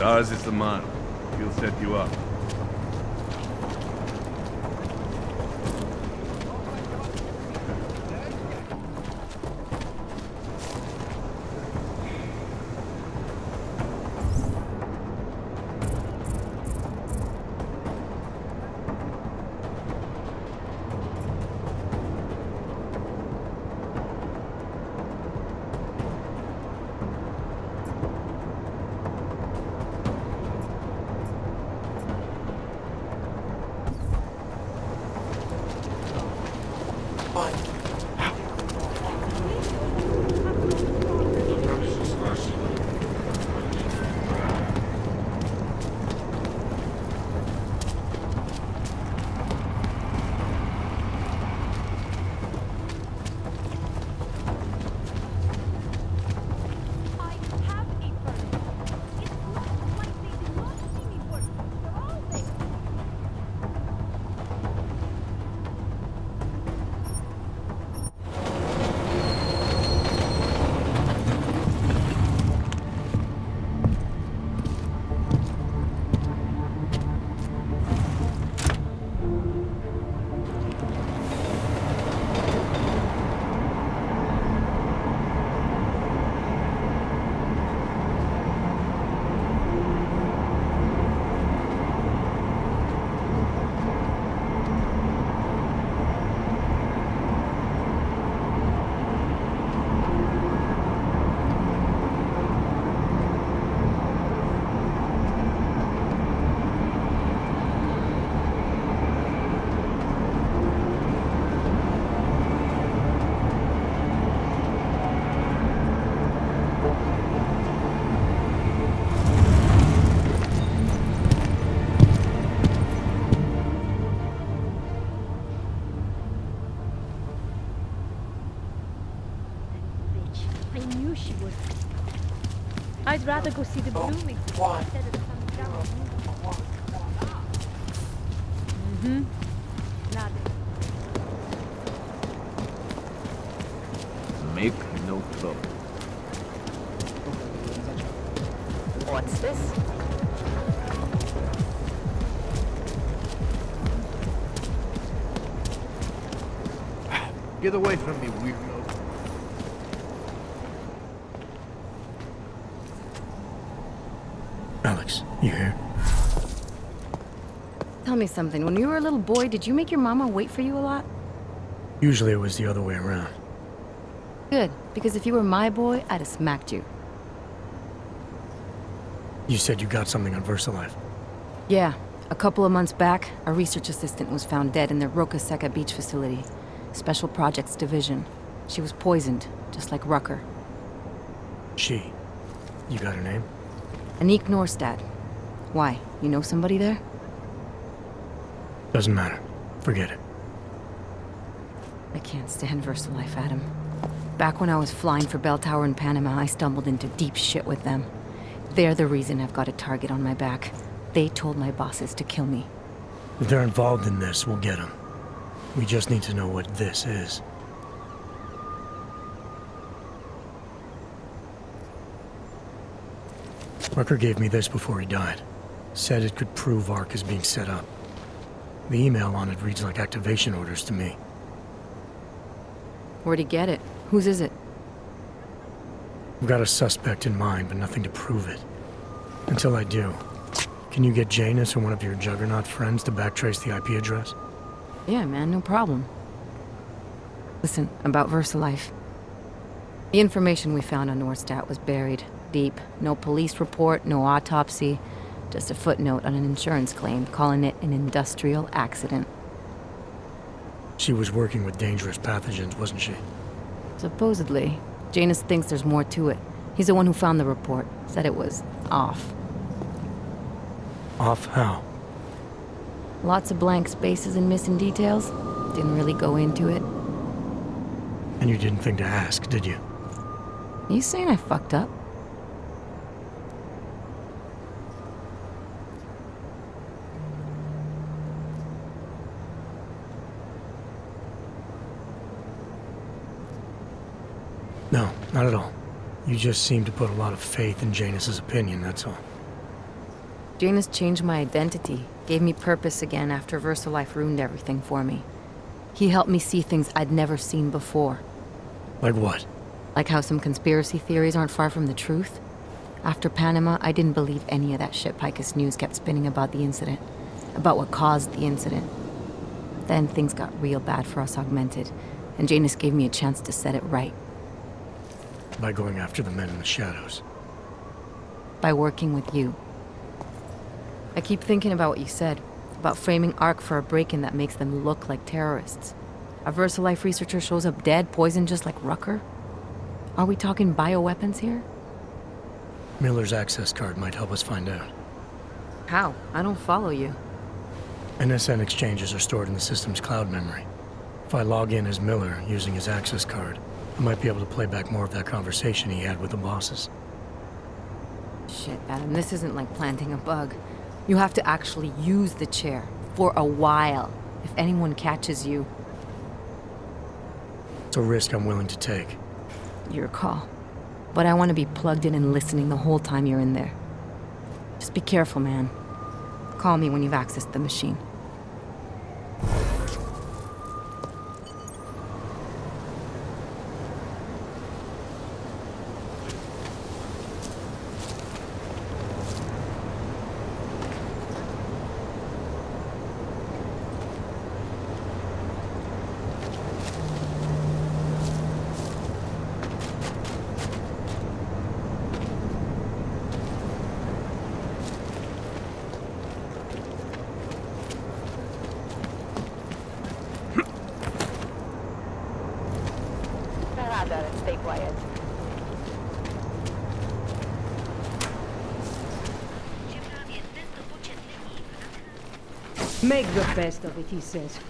Lars is the man. He'll set you up. I'd rather go see the blooming instead of some drama. Mm-hmm. Make no trouble. What's this? Get away from me, weirdo. You here? Tell me something. When you were a little boy, did you make your mama wait for you a lot? Usually it was the other way around. Good, because if you were my boy, I'd have smacked you. You said you got something on VersaLife. Yeah. A couple of months back, a research assistant was found dead in the Rokaseca Beach facility. Special Projects Division. She was poisoned, just like Rucker. She? You got her name? Anique Nordstad. Why? You know somebody there? Doesn't matter. Forget it. I can't stand VersaLife, Adam. Back when I was flying for Bell Tower in Panama, I stumbled into deep shit with them. They're the reason I've got a target on my back. They told my bosses to kill me. If they're involved in this, we'll get them. We just need to know what this is. Rucker gave me this before he died. Said it could prove Arc is being set up. The email on it reads like activation orders to me. Where'd he get it? Whose is it? I've got a suspect in mind, but nothing to prove it. Until I do, can you get Janus or one of your juggernaut friends to backtrace the IP address? Yeah, man, no problem. Listen, about VersaLife. The information we found on Nordstad was buried. Deep. No police report, no autopsy, just a footnote on an insurance claim calling it an industrial accident. She was working with dangerous pathogens, wasn't she? Supposedly. Janus thinks there's more to it. He's the one who found the report, said it was off. Off how? Lots of blank spaces and missing details. Didn't really go into it. And you didn't think to ask, did you? Are you saying I fucked up? Not at all. You just seem to put a lot of faith in Janus's opinion, that's all. Janus changed my identity, gave me purpose again after VersaLife ruined everything for me. He helped me see things I'd never seen before. Like what? Like how some conspiracy theories aren't far from the truth. After Panama, I didn't believe any of that shit Picus News kept spinning about the incident, about what caused the incident. Then things got real bad for us augmented, and Janus gave me a chance to set it right. By going after the men in the shadows. By working with you. I keep thinking about what you said, about framing Arc for a break-in that makes them look like terrorists. A VersaLife researcher shows up dead, poisoned just like Rucker. Are we talking bioweapons here? Miller's access card might help us find out. How? I don't follow you. NSN exchanges are stored in the system's cloud memory. If I log in as Miller using his access card, I might be able to play back more of that conversation he had with the bosses. Shit, Adam, this isn't like planting a bug. You have to actually use the chair for a while if anyone catches you. It's a risk I'm willing to take. Your call. But I want to be plugged in and listening the whole time you're in there. Just be careful, man. Call me when you've accessed the machine. Make the best of it, he says.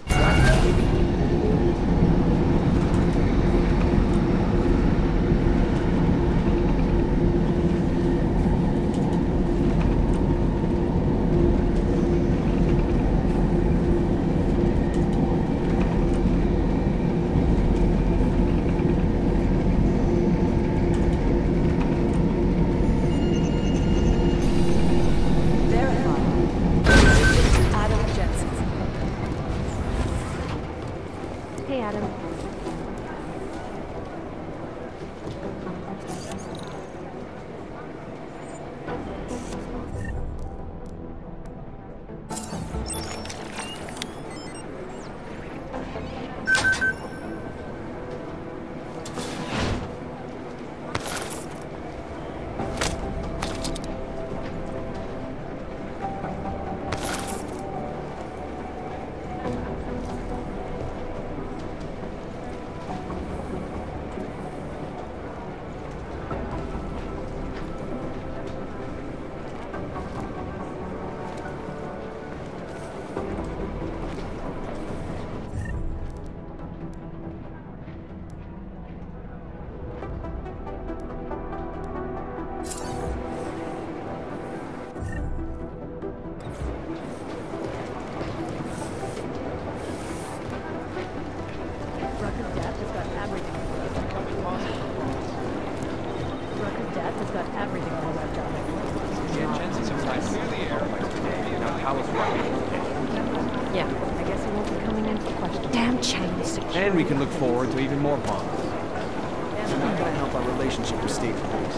And we can look forward to even more bombs. It's not going to help our relationship with state police.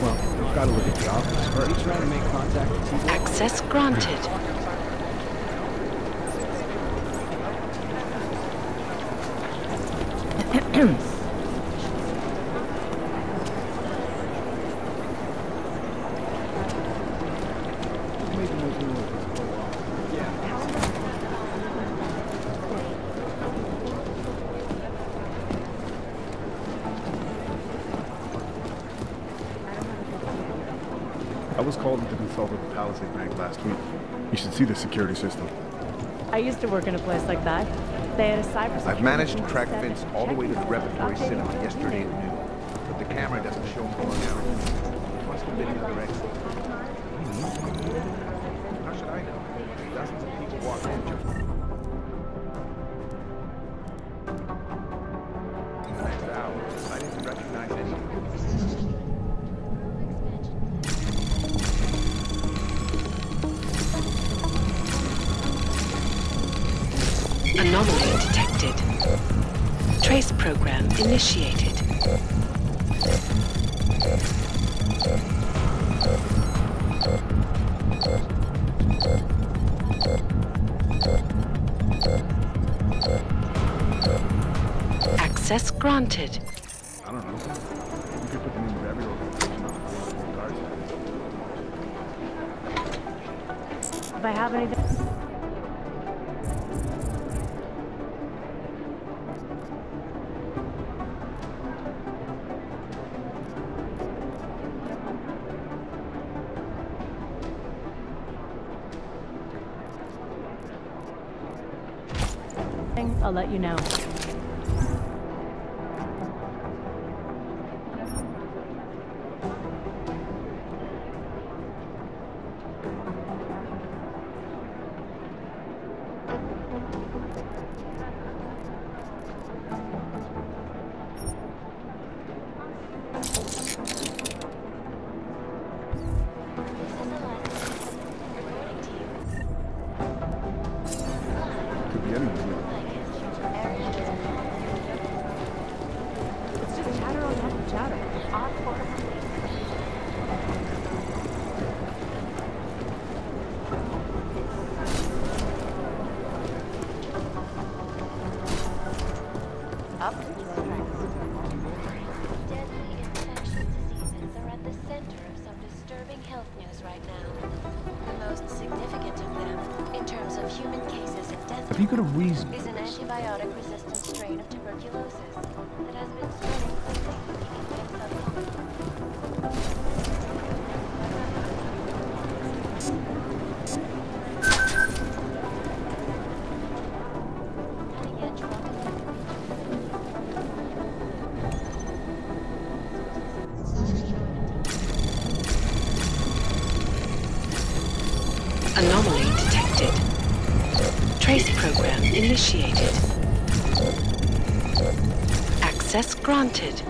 Well, we've got to look at the office first. Are you trying to make contact with people? Access granted. I was called into consult with the Palisade Bank last week. You should see the security system. I used to work in a place like that. They had a cyber. I've managed to track Vince all the way to the Repertory Cinema yesterday at noon, but the camera doesn't show him going out. Must have been another exit. How should I know? Dozens of people walk in. In the next hour, I didn't recognize. Anomaly detected. Trace program initiated. Access granted. I don't know. You could put the name of every organization on the list. If I have anything. I'll let you know. Initiated. Access granted.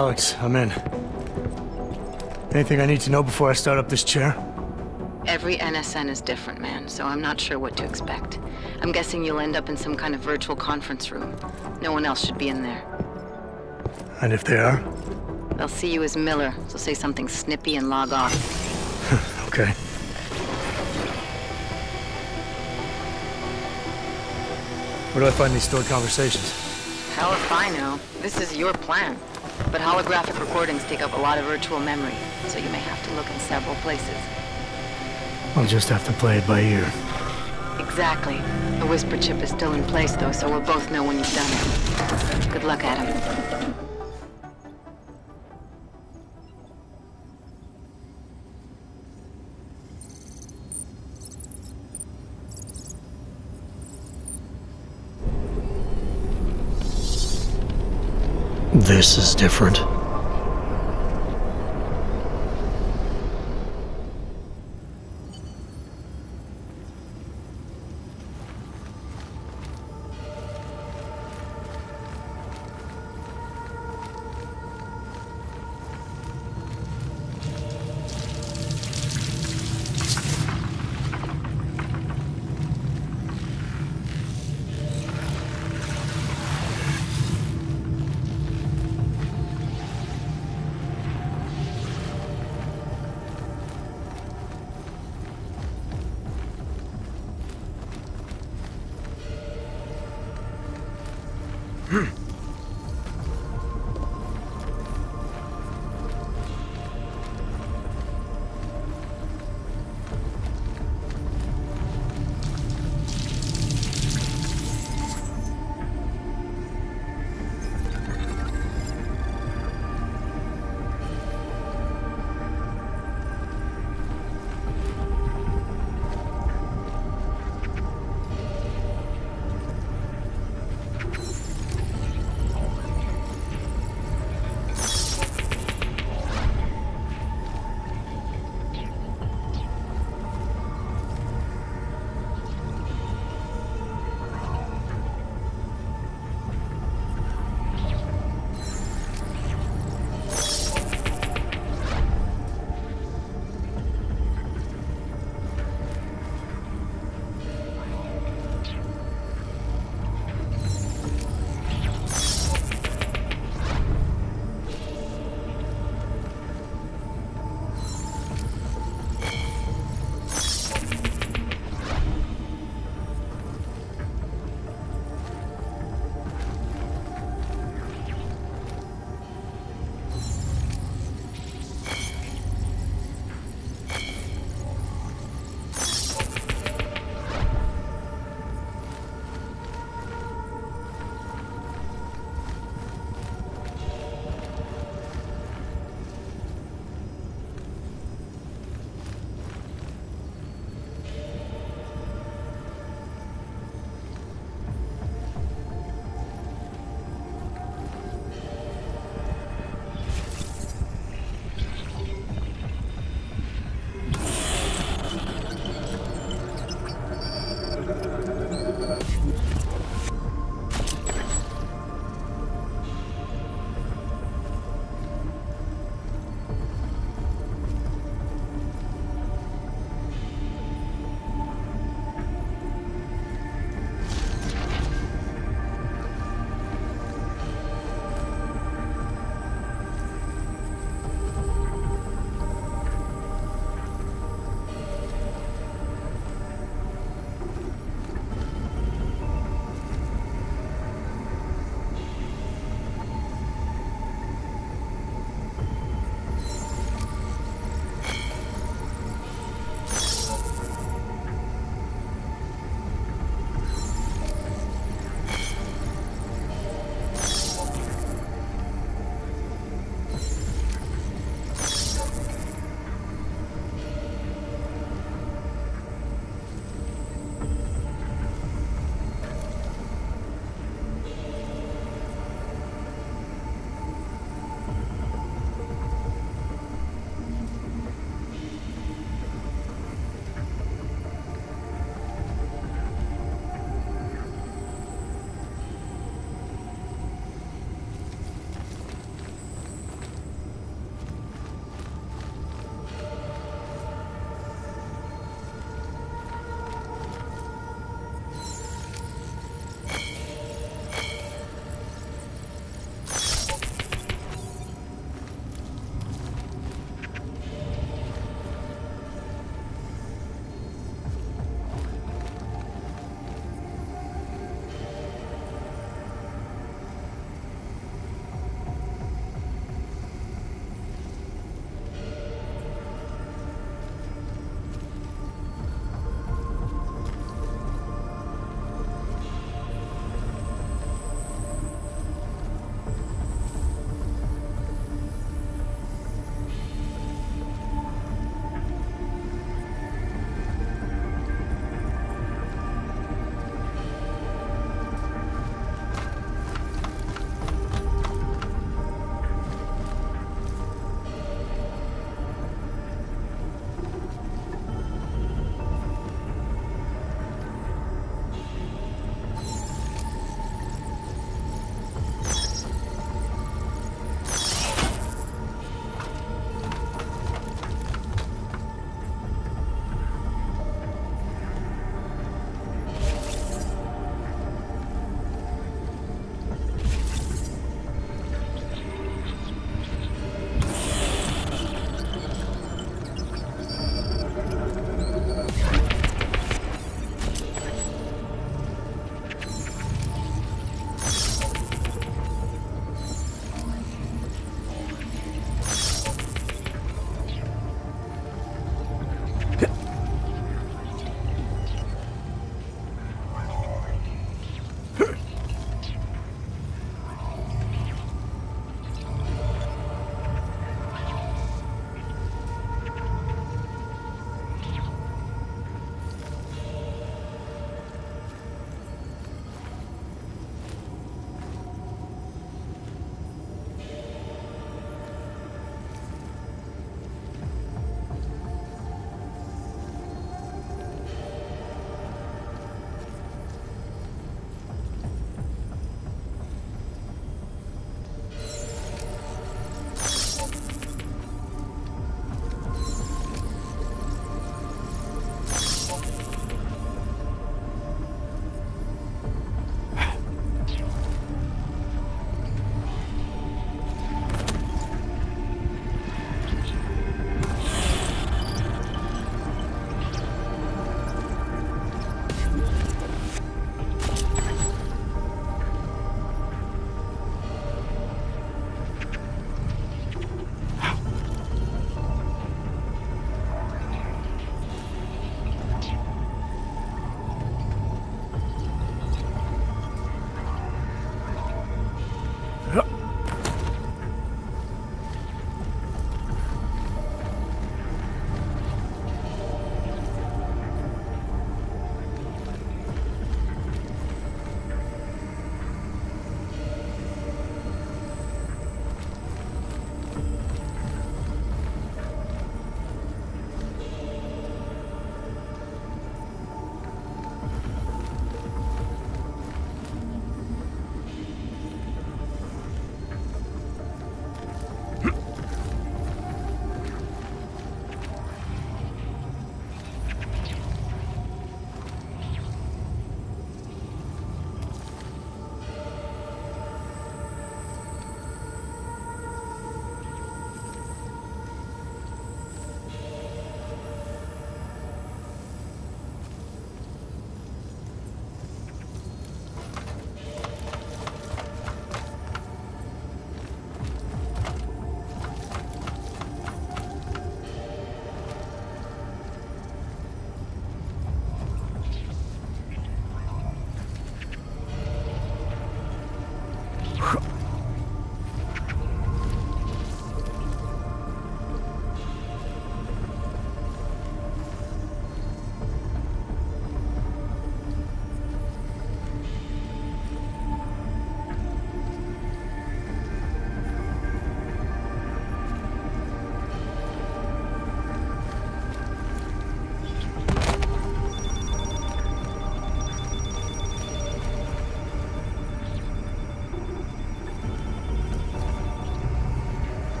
Alex, I'm in. Anything I need to know before I start up this chair? Every NSN is different, man, so I'm not sure what to expect. I'm guessing you'll end up in some kind of virtual conference room. No one else should be in there. And if they are? They'll see you as Miller, so say something snippy and log off. Okay. Where do I find these stored conversations? Hell if I know. This is your plan. But holographic recordings take up a lot of virtual memory, so you may have to look in several places. I'll just have to play it by ear. Exactly. The whisper chip is still in place, though, so we'll both know when you've done it. Good luck, Adam. This is different.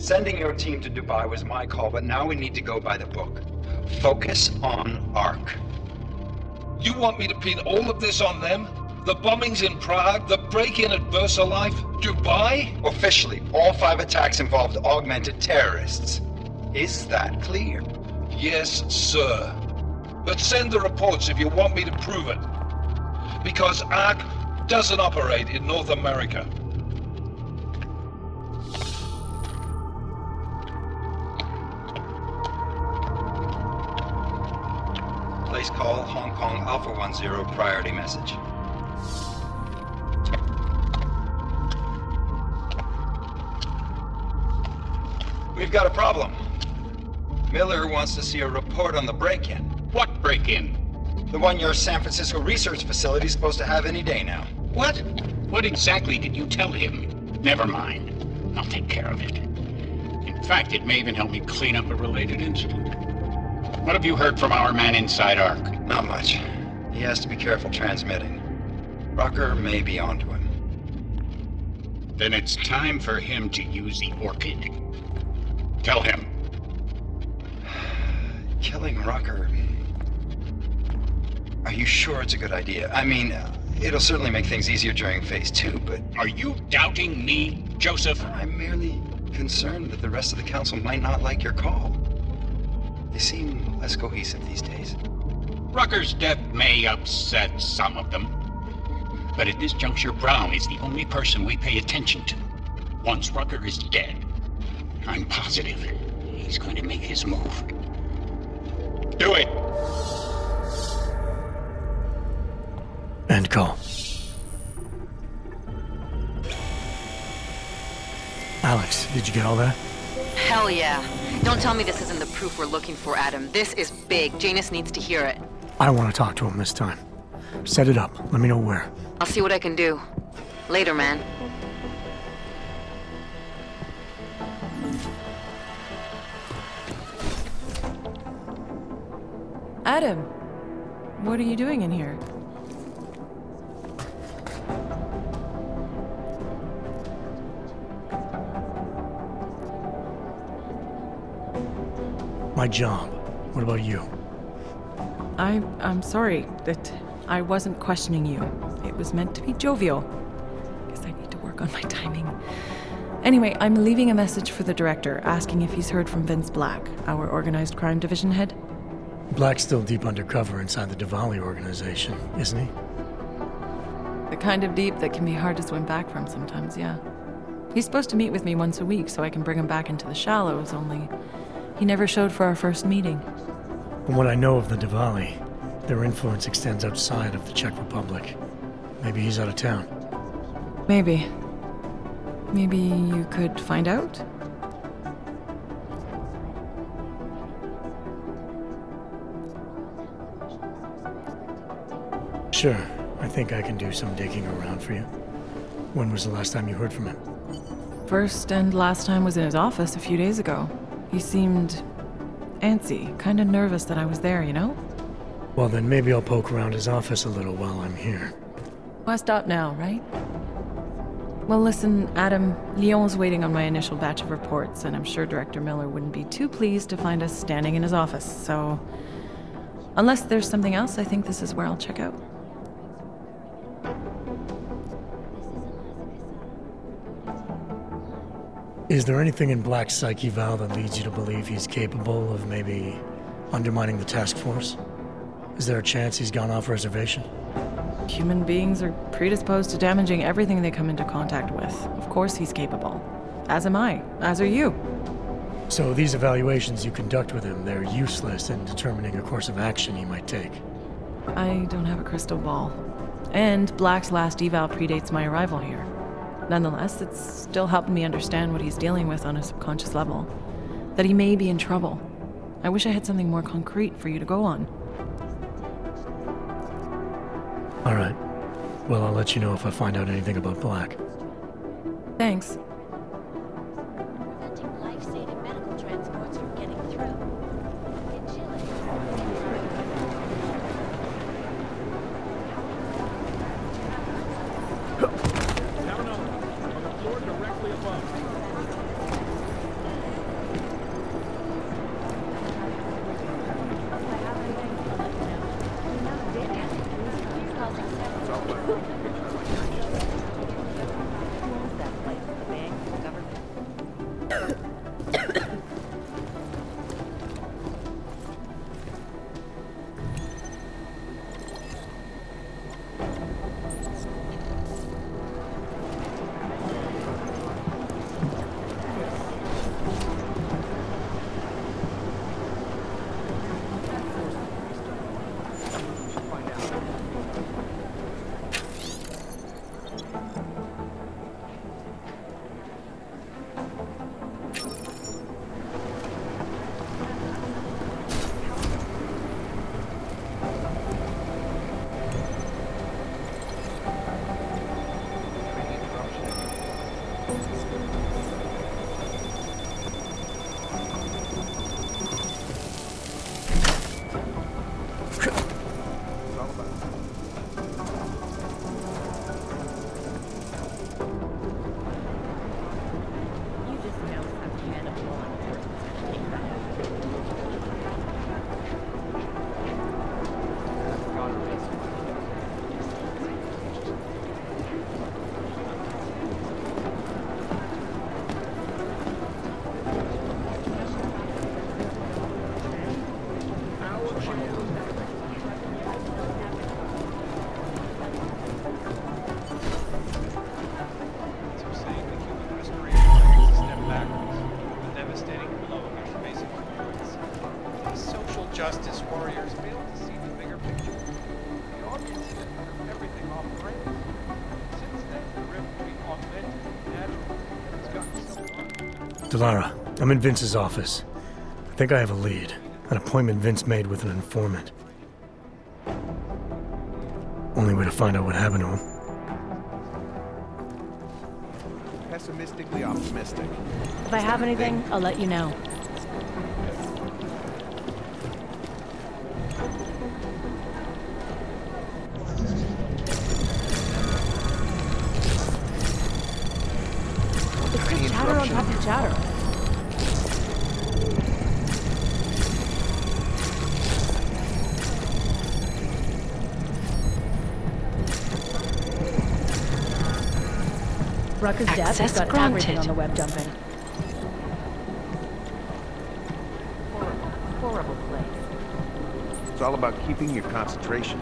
Sending your team to Dubai was my call, but now we need to go by the book. Focus on Arc. You want me to pin all of this on them? The bombings in Prague, the break-in at VersaLife, Dubai? Officially, all 5 attacks involved augmented terrorists. Is that clear? Yes, sir. But send the reports if you want me to prove it. Because Arc doesn't operate in North America. Place call Hong Kong Alpha 10 priority message. We've got a problem. Miller wants to see a report on the break-in. What break-in? The one your San Francisco research facility is supposed to have any day now. What? What exactly did you tell him? Never mind. I'll take care of it. In fact, it may even help me clean up a related incident. What have you heard from our man inside Arc? Not much. He has to be careful transmitting. Rucker may be onto him. Then it's time for him to use the orchid. Tell him. Killing Rucker. Are you sure it's a good idea? I mean, it'll certainly make things easier during Phase 2, but... Are you doubting me, Joseph? I'm merely concerned that the rest of the Council might not like your call. They seem less cohesive these days. Rucker's death may upset some of them. But at this juncture, Brown is the only person we pay attention to. Once Rucker is dead, I'm positive he's going to make his move. Do it! And go. Alex, did you get all that? Hell yeah. Don't tell me this isn't the proof we're looking for, Adam. This is big. Janus needs to hear it. I want to talk to him this time. Set it up. Let me know where. I'll see what I can do. Later, man. Adam, what are you doing in here? My job. What about you? I'm sorry that I wasn't questioning you. It was meant to be jovial. Guess I need to work on my timing. Anyway, I'm leaving a message for the director, asking if he's heard from Vince Black, our organized crime division head. Black's still deep undercover inside the Diwali organization, isn't he? The kind of deep that can be hard to swim back from sometimes, yeah. He's supposed to meet with me once a week so I can bring him back into the shallows, only... he never showed for our first meeting. From what I know of the Diwali, their influence extends outside of the Czech Republic. Maybe he's out of town. Maybe. Maybe you could find out? Sure. I think I can do some digging around for you. When was the last time you heard from him? First and last time was in his office a few days ago. He seemed antsy, kind of nervous that I was there, you know? Well, then maybe I'll poke around his office a little while I'm here. Well, stop now, right? Well, listen, Adam, Lyon's waiting on my initial batch of reports, and I'm sure Director Miller wouldn't be too pleased to find us standing in his office, so... unless there's something else, I think this is where I'll check out. Is there anything in Black's psyche valve that leads you to believe he's capable of maybe undermining the task force? Is there a chance he's gone off reservation? Human beings are predisposed to damaging everything they come into contact with. Of course he's capable. As am I. As are you. So these evaluations you conduct with him, they're useless in determining a course of action he might take? I don't have a crystal ball. And Black's last eval predates my arrival here. Nonetheless, it's still helping me understand what he's dealing with on a subconscious level. That he may be in trouble. I wish I had something more concrete for you to go on. All right. Well, I'll let you know if I find out anything about Black. Thanks. devastating blow against basic communities. The social justice warriors failed to see the bigger picture. The audience did everything off the rails. Since then, the rift between augmented and natural has gotten so far. Delara, I'm in Vince's office. I think I have a lead. An appointment Vince made with an informant. Only way to find out what happened to him. Pessimistically optimistic. If I have anything, I'll let you know. It's just chatter on top of chatter. Rucker's death has got everything on the web dumping. Horrible, horrible place. It's all about keeping your concentration.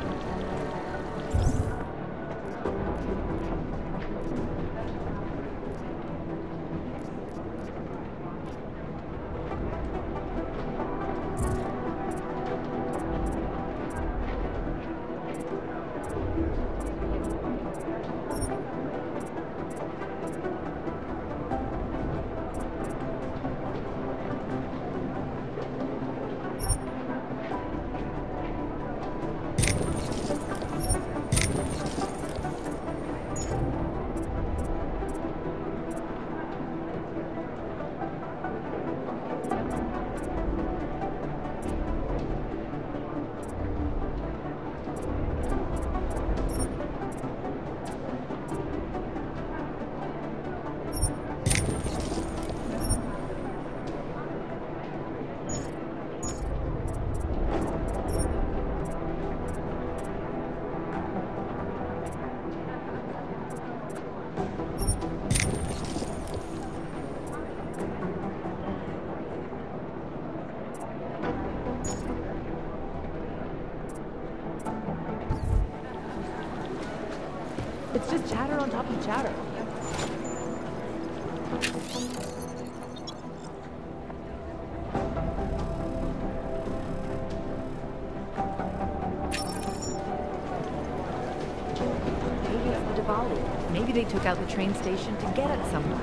Maybe they took out the train station to get at someone.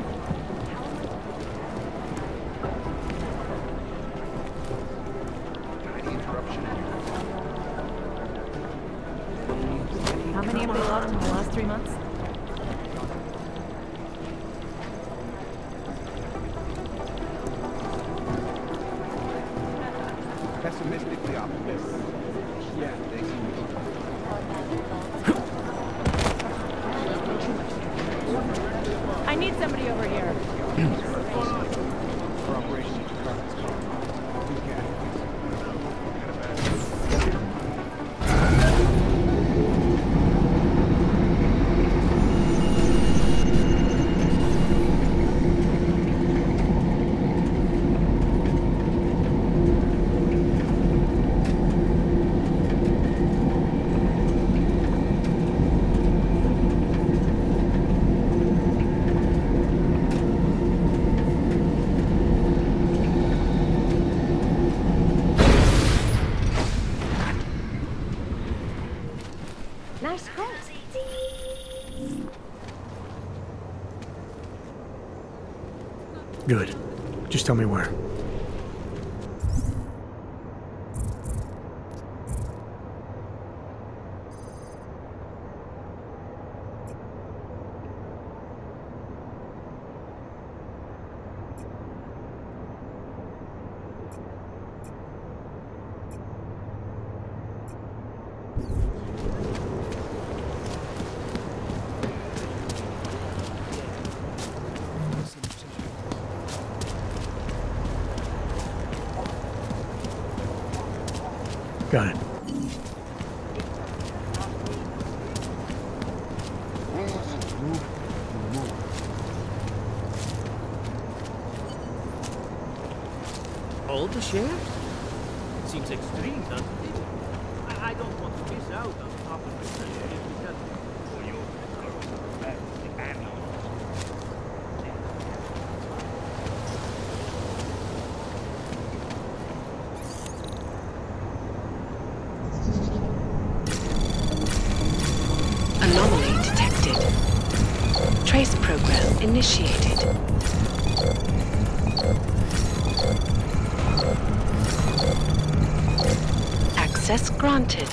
Tiny interruption. How many have they logged in the last 3 months? Pessimistically optimistic. Yeah, they seem to be. I need somebody over here. Good. Just tell me where. Got it. All the shares? Seems extreme, doesn't it? I don't want to miss out on the opportunity because for you, the ambulance. Access granted.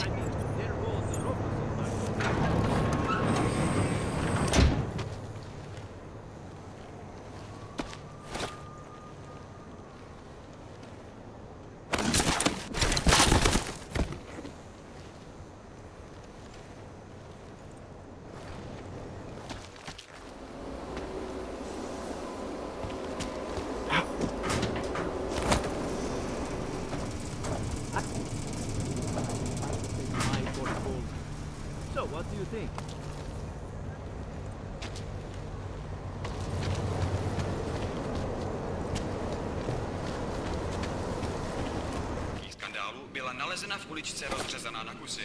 Nalezena v uličce rozřezaná na kusy.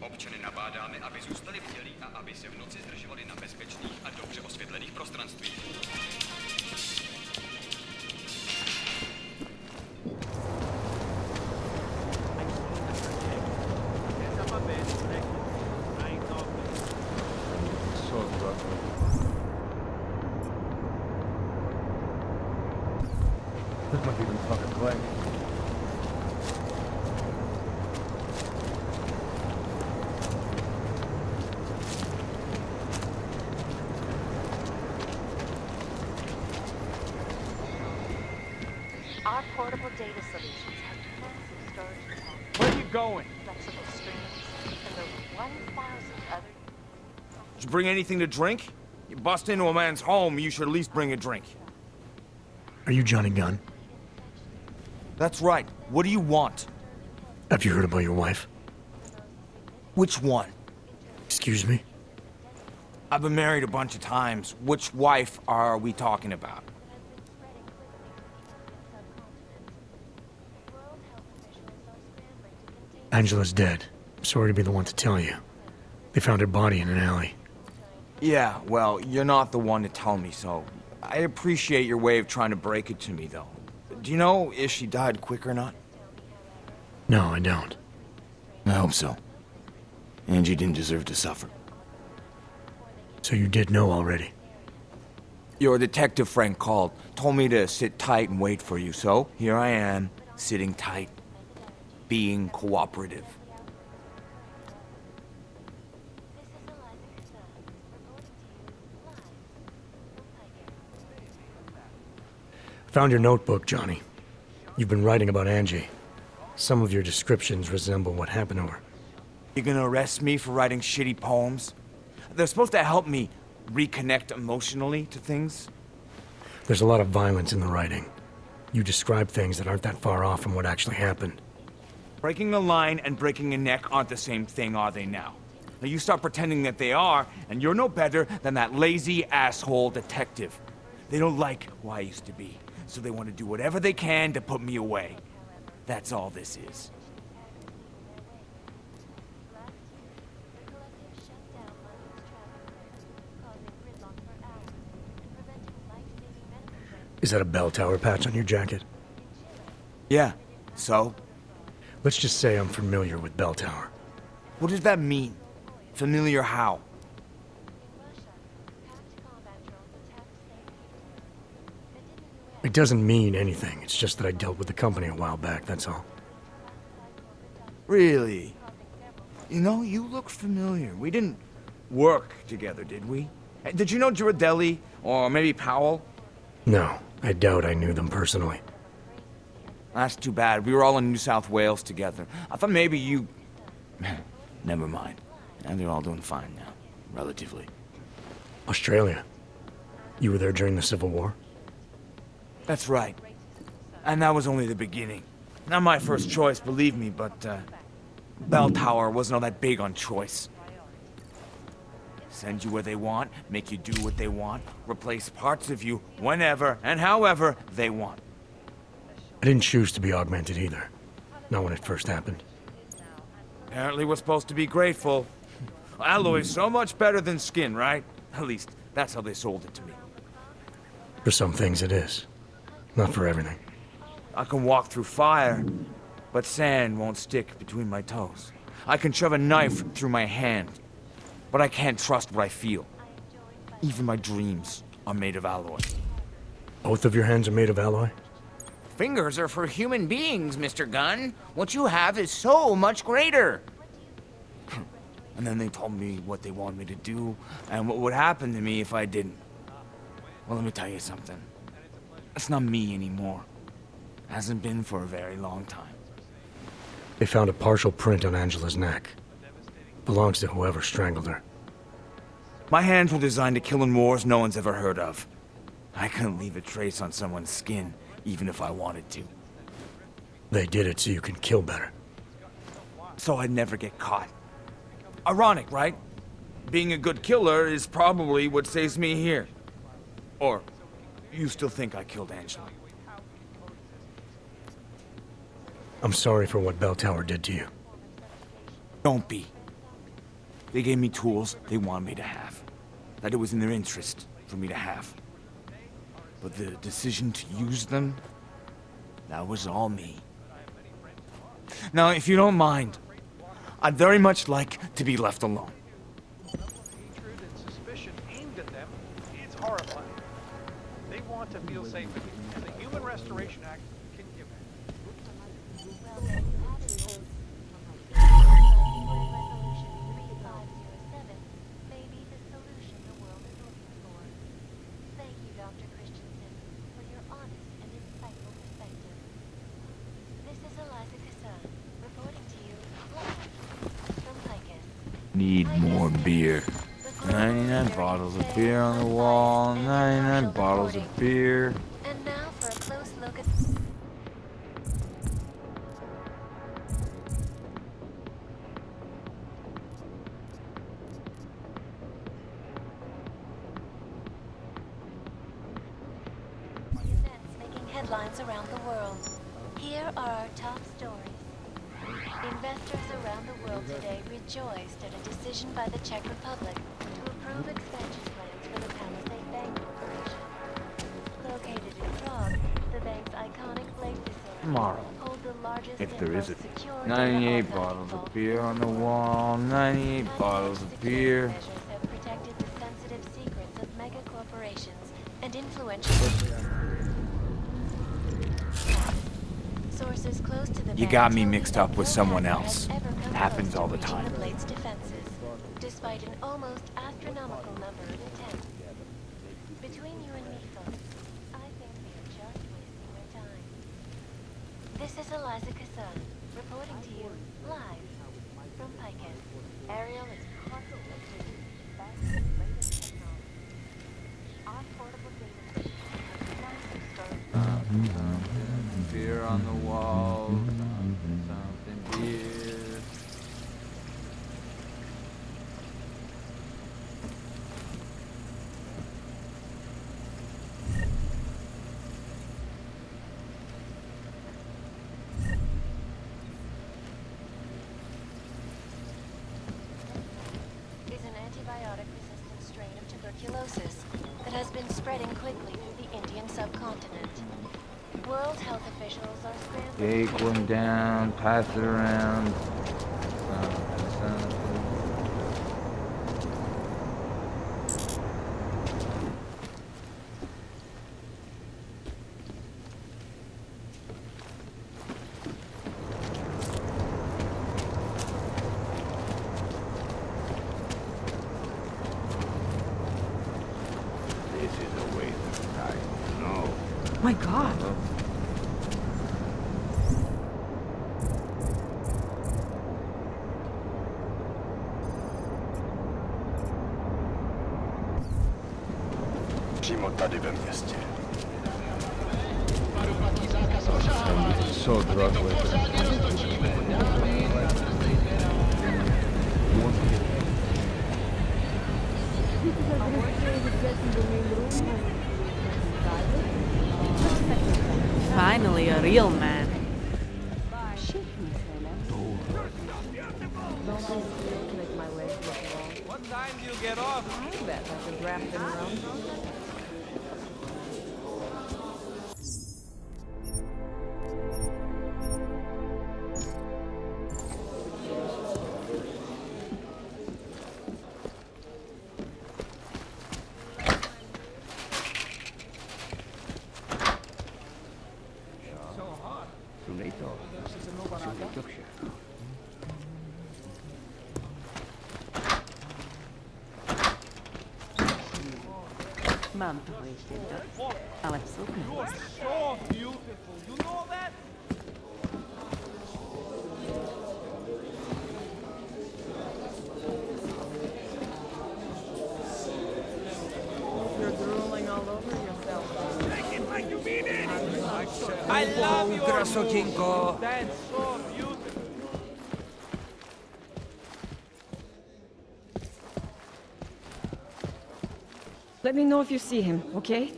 Občany nabádáme, aby zůstali bdělí a aby se v noci zdržovali na bezpečných a dobře osvětlených prostranstvích. Data solutions have defensive storage capacity. Where are you going? Flexible streams and over 1,000 other... Did you bring anything to drink? You bust into a man's home, you should at least bring a drink. Are you Johnny Gunn? That's right. What do you want? Have you heard about your wife? Which one? Excuse me? I've been married a bunch of times. Which wife are we talking about? Angela's dead. Sorry to be the one to tell you. They found her body in an alley. Yeah, well, you're not the one to tell me, so... I appreciate your way of trying to break it to me, though. Do you know if she died quick or not? No, I don't. I hope so. Angie didn't deserve to suffer. So you did know already? Your detective friend called, told me to sit tight and wait for you, so here I am, sitting tight. Being cooperative. I found your notebook, Johnny. You've been writing about Angie. Some of your descriptions resemble what happened to her. You're gonna arrest me for writing shitty poems? They're supposed to help me reconnect emotionally to things. There's a lot of violence in the writing. You describe things that aren't that far off from what actually happened. Breaking a line and breaking a neck aren't the same thing, are they now? Now you start pretending that they are, and you're no better than that lazy asshole detective. They don't like who I used to be, so they want to do whatever they can to put me away. That's all this is. Is that a Bell Tower patch on your jacket? Yeah, so? Let's just say I'm familiar with Bell Tower. What does that mean? Familiar how? It doesn't mean anything. It's just that I dealt with the company a while back, that's all. Really? You know, you look familiar. We didn't work together, did we? Did you know Giordelli? Or maybe Powell? No, I doubt I knew them personally. That's too bad. We were all in New South Wales together. I thought maybe you... Never mind. Now they're all doing fine now. Relatively. Australia. You were there during the Civil War? That's right. And that was only the beginning. Not my first choice, believe me, but... Bell Tower wasn't all that big on choice. Send you where they want, make you do what they want, replace parts of you whenever and however they want. I didn't choose to be augmented either. Not when it first happened. Apparently we're supposed to be grateful. Alloy's so much better than skin, right? At least, that's how they sold it to me. For some things it is. Not for everything. I can walk through fire, but sand won't stick between my toes. I can shove a knife through my hand, but I can't trust what I feel. Even my dreams are made of alloy. Both of your hands are made of alloy? fingers are for human beings, Mr. Gunn. What you have is so much greater. And then they told me what they wanted me to do and what would happen to me if I didn't. Well, let me tell you something. That's not me anymore. Hasn't been for a very long time. They found a partial print on Angela's neck. Belongs to whoever strangled her. My hands were designed to kill in wars no one's ever heard of. I couldn't leave a trace on someone's skin, even if I wanted to. They did it so you can kill better. So I'd never get caught. Ironic, right? Being a good killer is probably what saves me here. Or, you still think I killed Angela? I'm sorry for what Bell Tower did to you. Don't be. They gave me tools they wanted me to have. That it was in their interest for me to have. But the decision to use them, that was all me. Now, if you don't mind, I'd very much like to be left alone. It's horrifying. They want to feel safe, and the Human Restoration Act can give it. Need more beer. 99 bottles of beer on the wall. 99 bottles of beer. And now for a close look at... events making headlines around the world. Here are our top stories. Investors around the world today rejoiced at a decision by the Czech Republic to approve expansion plans for the Palisade Bank Corporation. Located in Prague, the bank's iconic Blade facility tomorrow, holds the largest if there is a 98 bottles of beer on the wall, 98 bottles of beer. Measures have protected the sensitive secrets of mega corporations and influential. You got me mixed up with someone else. It happens all the time. Despite an almost astronomical number of attempts. Between you and me, folks, I think we are just wasting your time. This is Eliza Cassan, reporting to you live from Picus. Ariel is constantly taking the best and latest technology. Our portable data system is now stored. Beer on the wall, something beer. Is an antibiotic resistant strain of tuberculosis that has been spreading quickly through the Indian subcontinent. World health officials are scrambling. Take one down, pass it around. This is a waste of time. No. My God. Finally, a real man. What time do you get off? I bet I could wrap it around. Mum, I'll have so beautiful. You know that? You're drooling all over yourself. Take it like you mean it. I love you. That's so beautiful. Let me know if you see him, okay?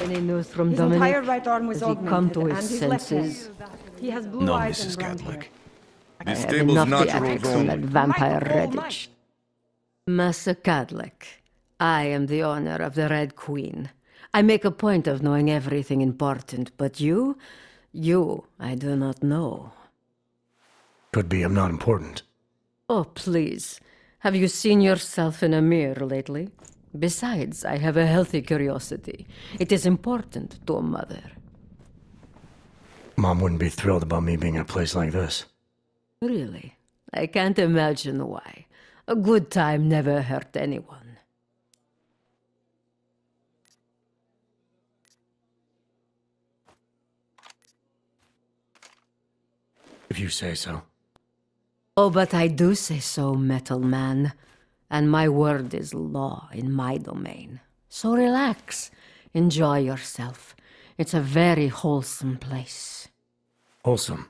Any news from his Dominic? Entire right arm was augmented, come to his senses? He has blue eyes and brown hair. This stable's natural zone. That vampire Redditch. Master Cadillac, I am the owner of the Red Queen. I make a point of knowing everything important, but you, I do not know. Could be I'm not important. Oh, please. Have you seen yourself in a mirror lately? Besides, I have a healthy curiosity. It is important to a mother. Mom wouldn't be thrilled about me being in a place like this. Really? I can't imagine why. A good time never hurt anyone. If you say so. Oh, but I do say so, Metal Man. And my word is law in my domain. So relax. Enjoy yourself. It's a very wholesome place. Wholesome?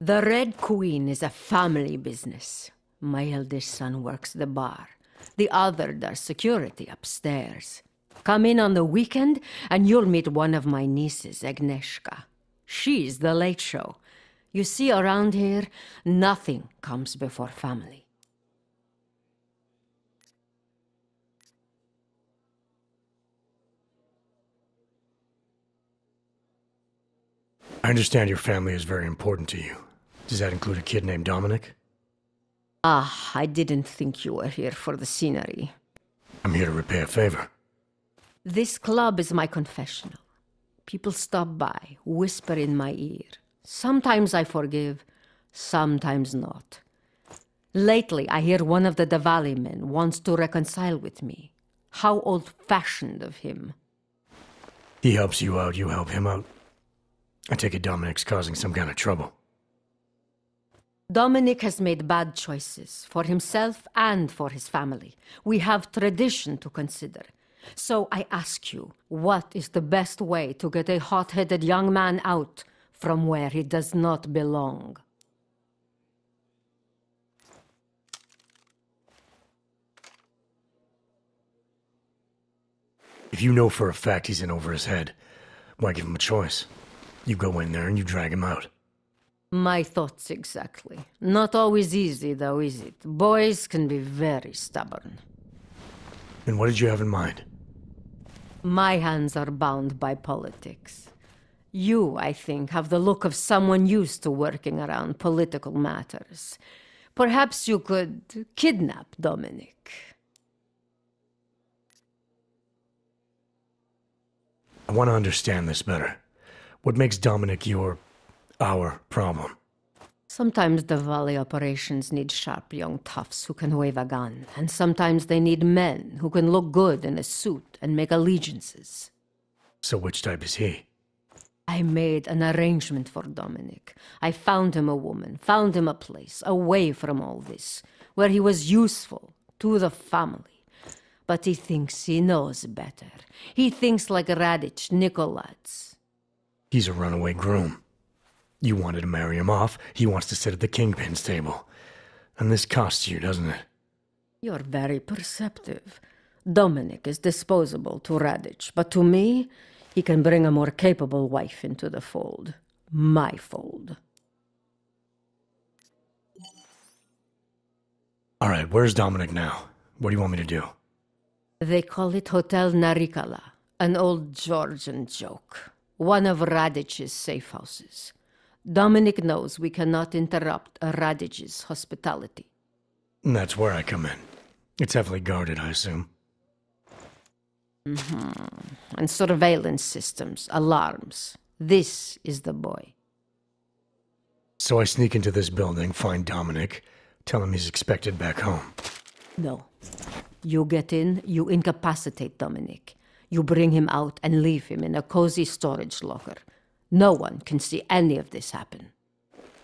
The Red Queen is a family business. My eldest son works the bar. The other does security upstairs. Come in on the weekend and you'll meet one of my nieces, Agnieszka. She's the late show. You see, around here, nothing comes before family. I understand your family is very important to you. Does that include a kid named Dominic? Ah, I didn't think you were here for the scenery. I'm here to repay a favor. This club is my confessional. People stop by, whisper in my ear. Sometimes I forgive, sometimes not. Lately, I hear one of the Diwali men wants to reconcile with me. How old-fashioned of him. He helps you out, you help him out. I take it Dominic's causing some kind of trouble. Dominic has made bad choices, for himself and for his family. We have tradition to consider. So I ask you, what is the best way to get a hot-headed young man out from where he does not belong? If you know for a fact he's in over his head, why give him a choice? You go in there and you drag him out. My thoughts exactly. Not always easy, though, is it? Boys can be very stubborn. And what did you have in mind? My hands are bound by politics. You, I think, have the look of someone used to working around political matters. Perhaps you could kidnap Dominic. I want to understand this better. What makes Dominic our problem? Sometimes the Valley operations need sharp young toughs who can wave a gun, and sometimes they need men who can look good in a suit and make allegiances. So which type is he? I made an arrangement for Dominic. I found him a woman, found him a place, away from all this, where he was useful to the family. But he thinks he knows better. He thinks like Radic, Nicolats. He's a runaway groom. You wanted to marry him off. He wants to sit at the kingpin's table. And this costs you, doesn't it? You're very perceptive. Dominic is disposable to Radic, but to me, he can bring a more capable wife into the fold. My fold. All right, where's Dominic now? What do you want me to do? They call it Hotel Narikala, an old Georgian joke. One of Radic's safe houses. Dominic knows we cannot interrupt Radic's hospitality. That's where I come in. It's heavily guarded, I assume. And surveillance systems, alarms. This is the boy. So I sneak into this building, find Dominic, tell him he's expected back home. No. You get in, you incapacitate Dominic. You bring him out and leave him in a cozy storage locker. No one can see any of this happen.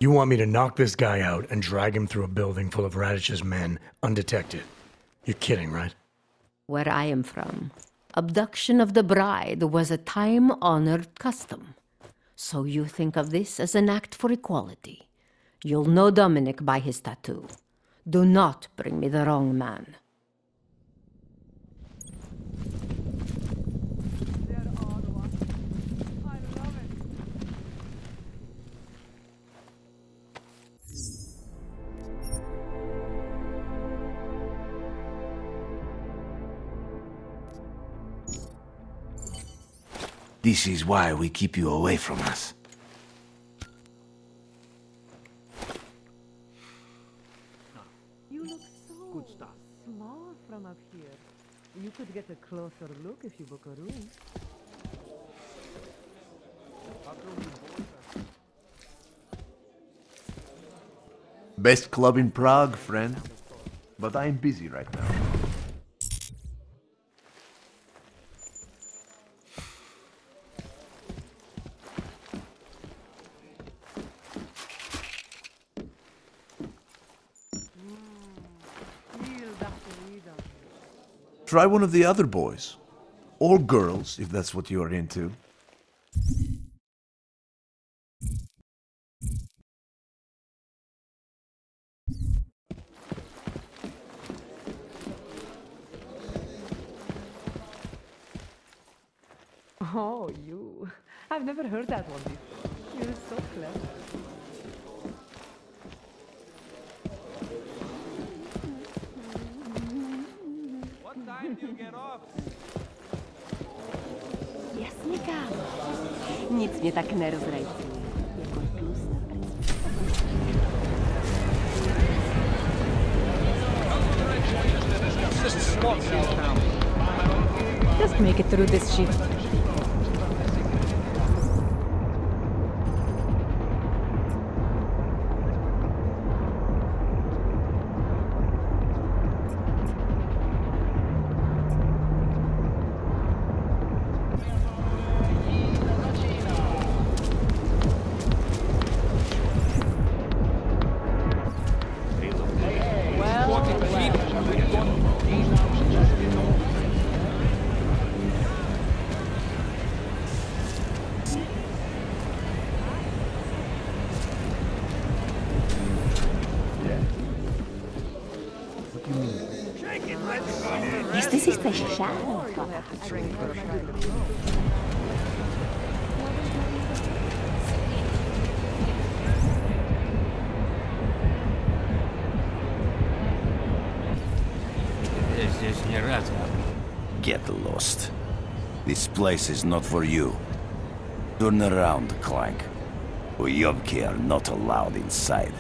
You want me to knock this guy out and drag him through a building full of Radish's men, undetected? You're kidding, right? Where I am from, abduction of the bride was a time-honored custom. So you think of this as an act for equality. You'll know Dominic by his tattoo. Do not bring me the wrong man. This is why we keep you away from us. You look so good stuff. Small from up here. You could get a closer look if you book a room. Best club in Prague, friend. But I'm busy right now. Try one of the other boys. Or girls, if that's what you're into. Oh, you. I've never heard that one before. You're so clever. You get off. Yes, Mika. Nic mě tak nerozradí. Just make it through this shift. Get lost. This place is not for you. Turn around, Clank. Uyobki are not allowed inside.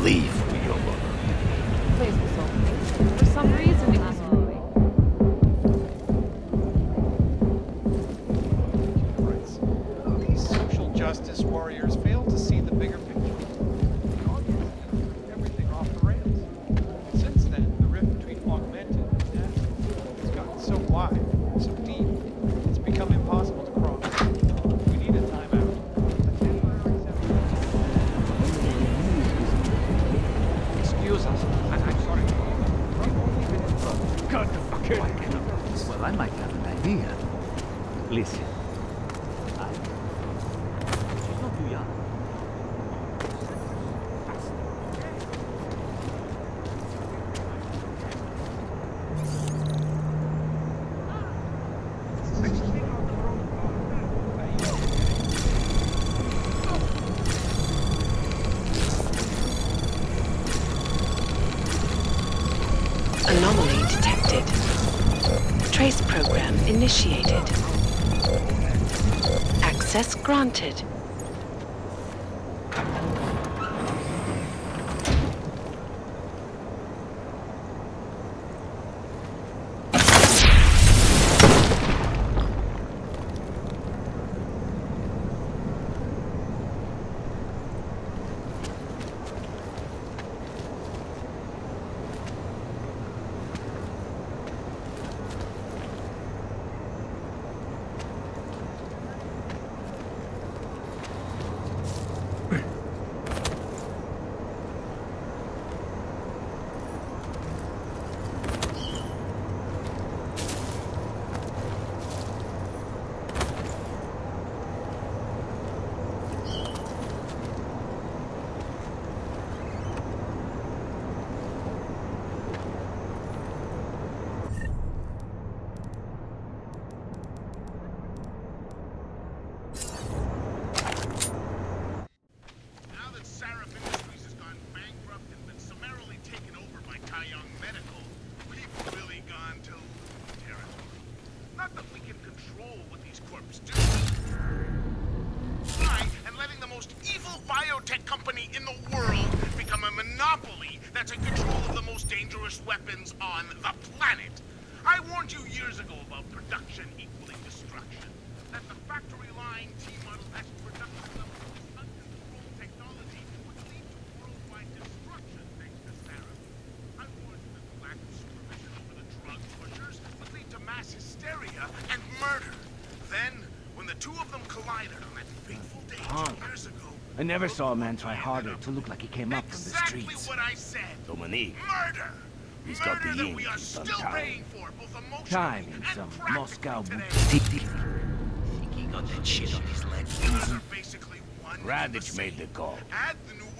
Leave. Initiated. Access granted. most evil biotech company in the world become a monopoly that's in control of the most dangerous weapons on the planet. I warned you years ago about production equaling destruction, that the factory line team model has production level of this uncontrolled technology would lead to worldwide destruction thanks to Sarah. I warned you that the lack of supervision over the drug pushers would lead to mass hysteria and murder. Then, when the two of them collided on that fateful day 2 years ago... I never saw a man try harder to look like he came up from the streets. Exactly what I said! Dominique! Murder! He's got the ink we are still paying for, both emotionally time in some Moscow today. Think he got that shit on his legs. Radich made the call.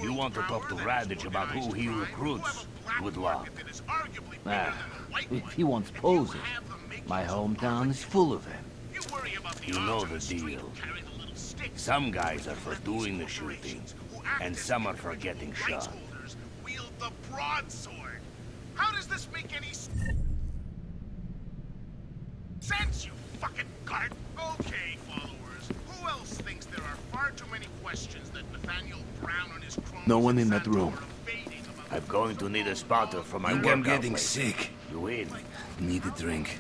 You want to talk to Radich about who he recruits? Good luck. If he wants poses, my hometown is full of them. You know the deal. Some guys are for doing the shooting, and some are for getting shot. Wield the broadsword. How does this make any sense, you fucking guard? Okay, followers, who else thinks there are far too many questions that Nathaniel Brown and his cronies... No one in that room. I'm going to need a spotter for my workout. I'm getting sick. You in? Need a drink.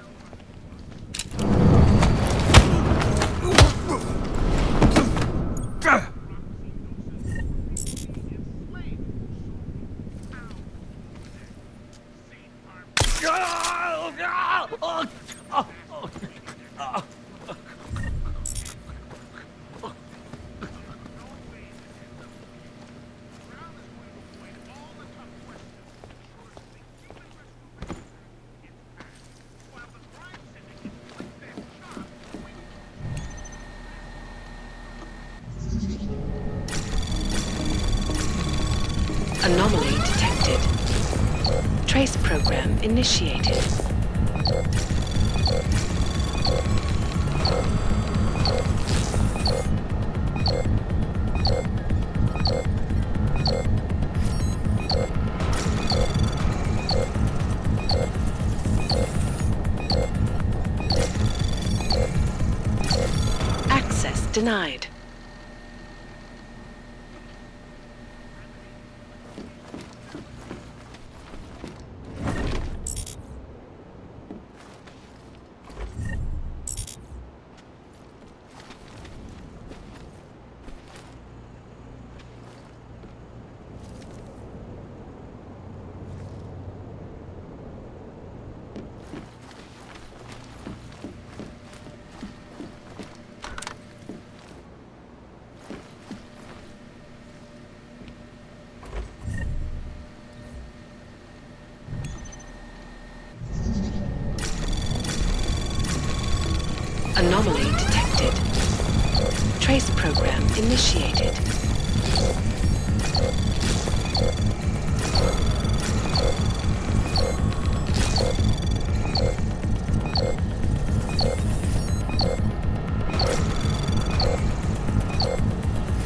Anomaly detected. Trace program initiated. Access denied. Anomaly detected. Trace program initiated.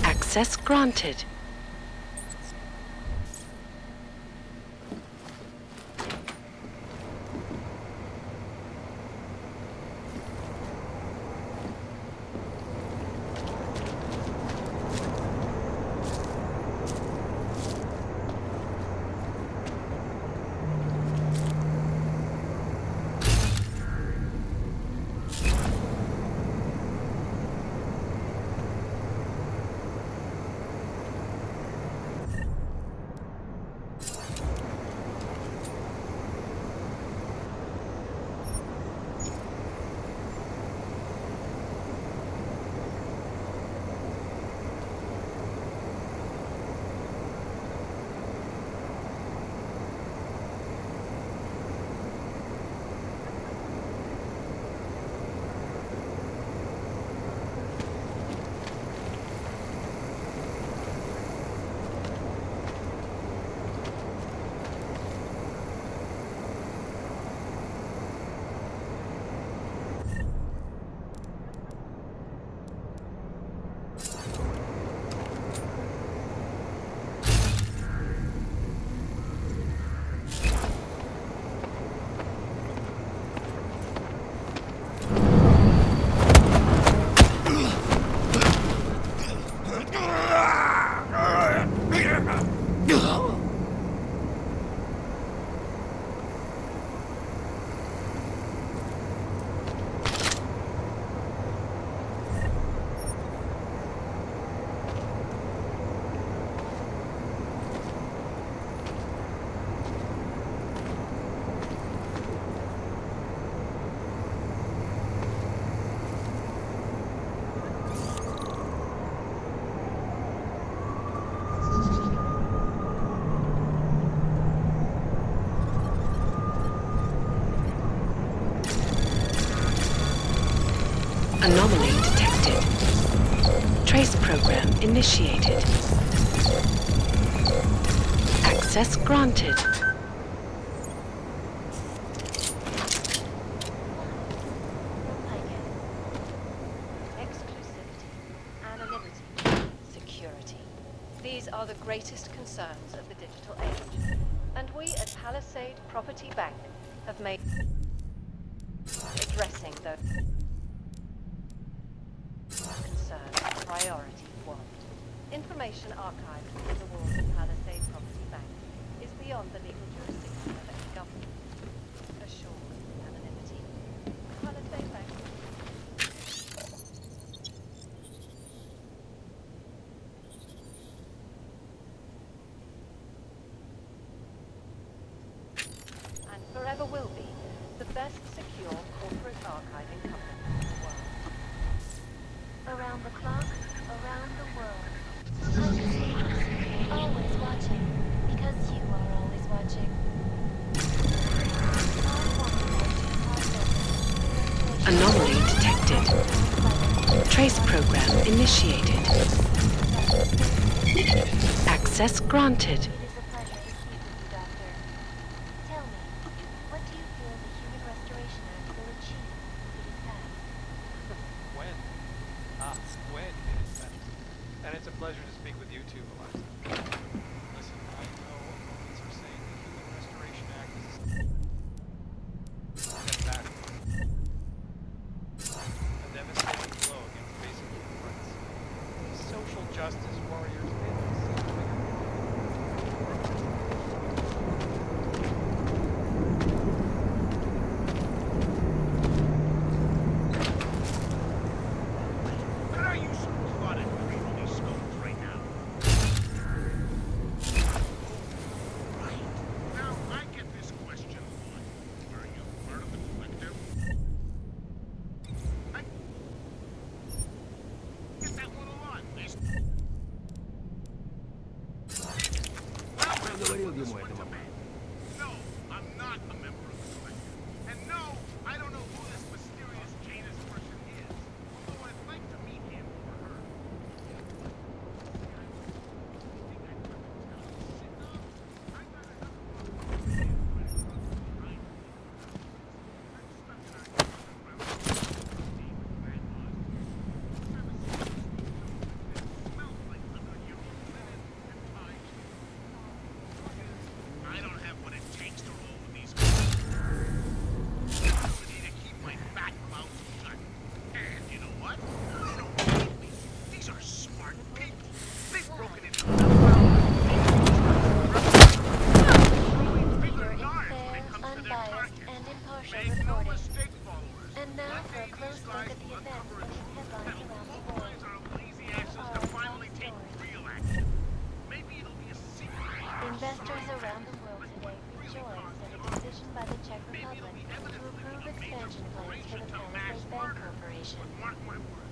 Access granted. Anomaly detected. Trace program initiated. Access granted. Are the greatest concerns of the digital age, and we at Palisade Property Bank have made addressing those concerns priority one. Information archived within the walls of Palisade Property Bank is beyond the legal jurisdiction of any government. Assured anonymity. Palisade Bank. Forever will be the best secure corporate archiving company in the world. Around the clock, around the world. Undertakers, always watching, because you are always watching. Anomaly detected. Trace program initiated. Access granted.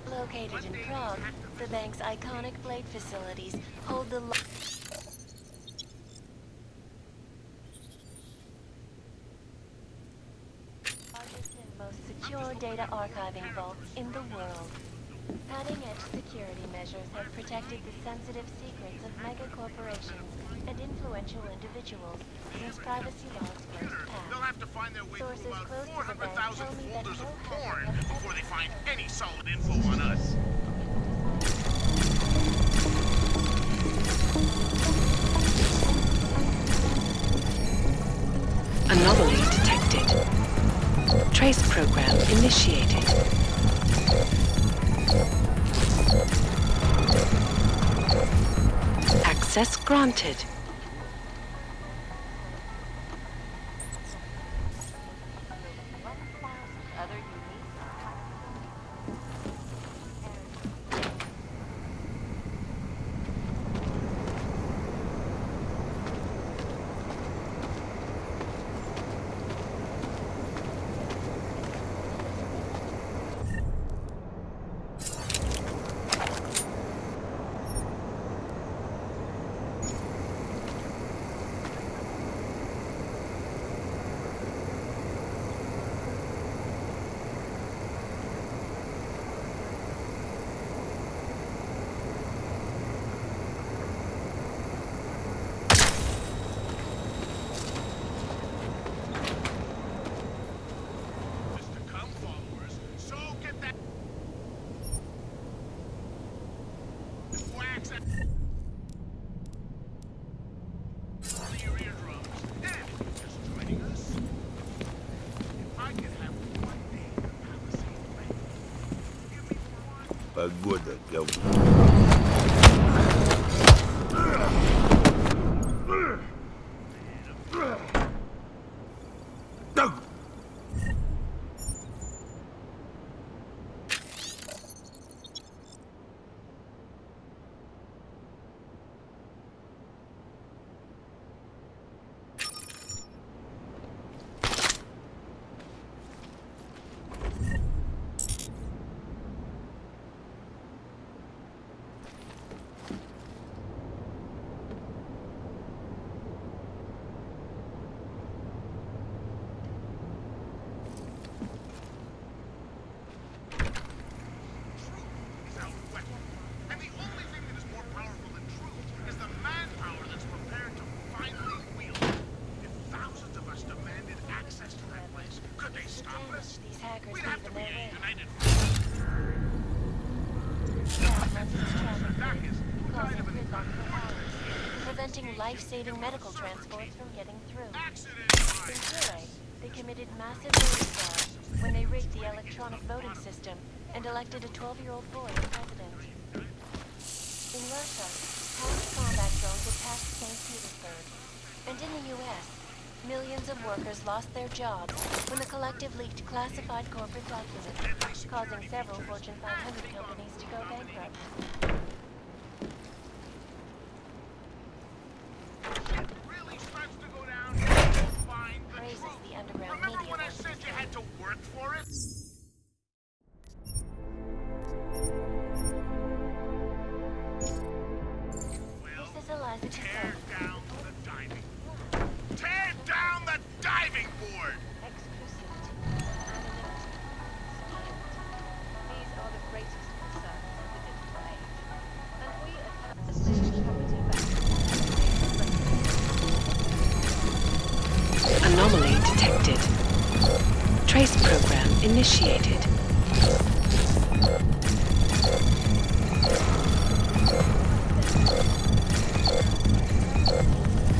Located in Prague, the bank's iconic blade facilities hold the largest and most secure data archiving vaults in the world. Cutting-edge security measures have protected the sensitive secrets of mega corporations and influential individuals since privacy laws first passed. They'll have to find their way through about 400,000 folders of porn before they find any solid info on us. Anomaly detected. Trace program initiated. Access granted. Погода, говно. Life-saving medical transports from getting through. In Chile, they committed massive voting fraud when they rigged the electronic voting system and elected a 12-year-old boy as president. In Russia, Polish combat drones attacked St. Petersburg. And in the U.S., millions of workers lost their jobs when the collective leaked classified corporate documents, causing several Fortune 500 companies to go bankrupt. Initiated.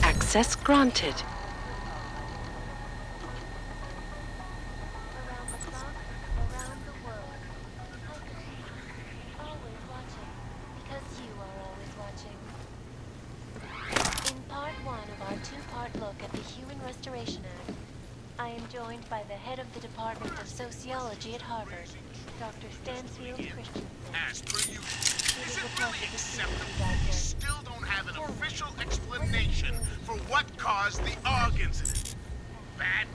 Access granted. At Harvard, Dr. Stansfield Christensen. As per usual, is it really acceptable we still don't have an official explanation for what caused the AUG incident? Bad.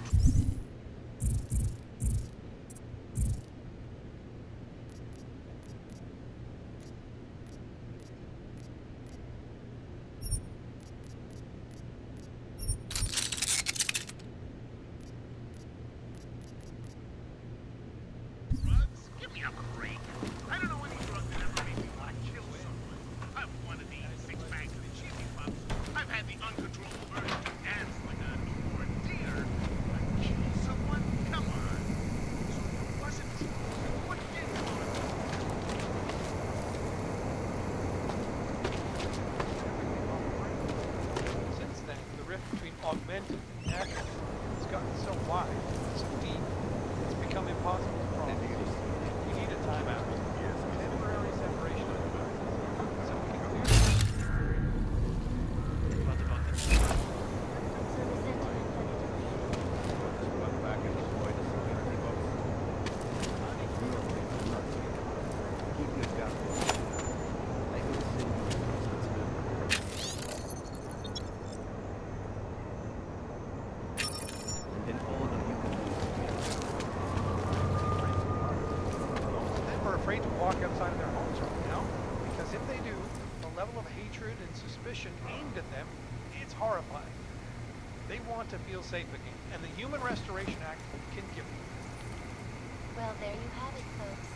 To feel safe again, and the Human Restoration Act can give you. Well, there you have it, folks.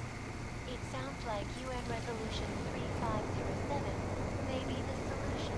It sounds like UN Resolution 3507 may be the solution.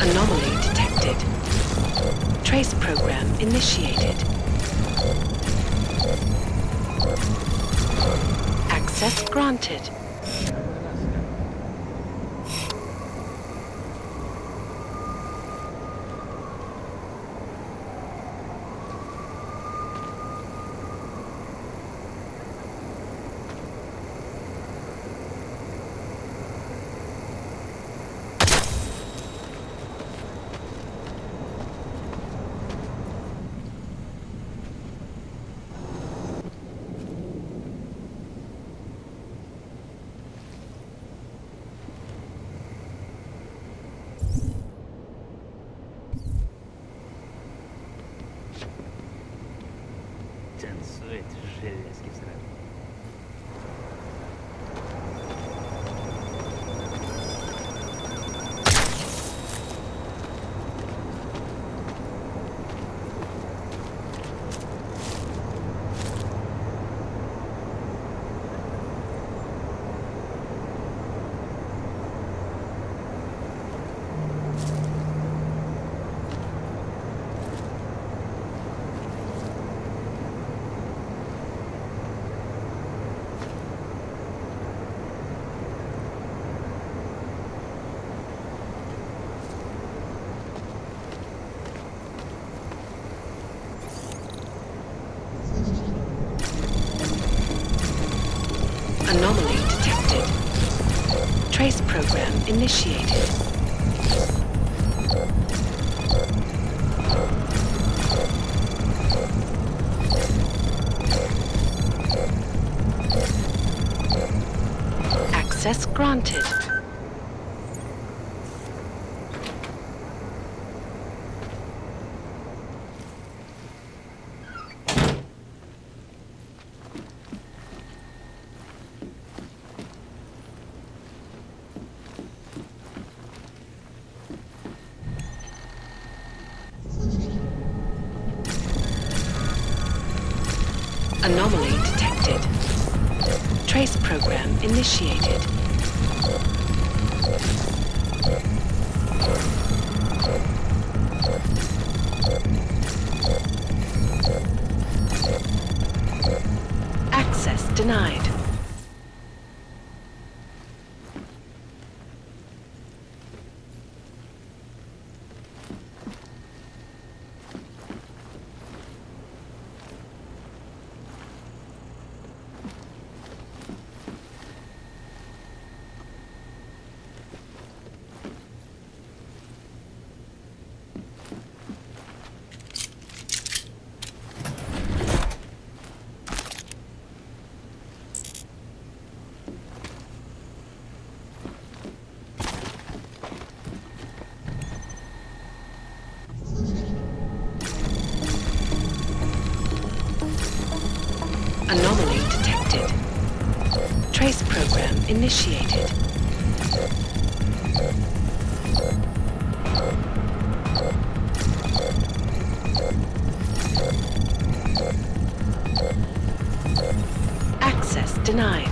Anomaly detected. Trace program initiated. Access granted. Anomaly detected. Trace program initiated. Access granted. Anomaly detected. Trace program initiated. Access denied. Anomaly detected. Trace program initiated. Access denied.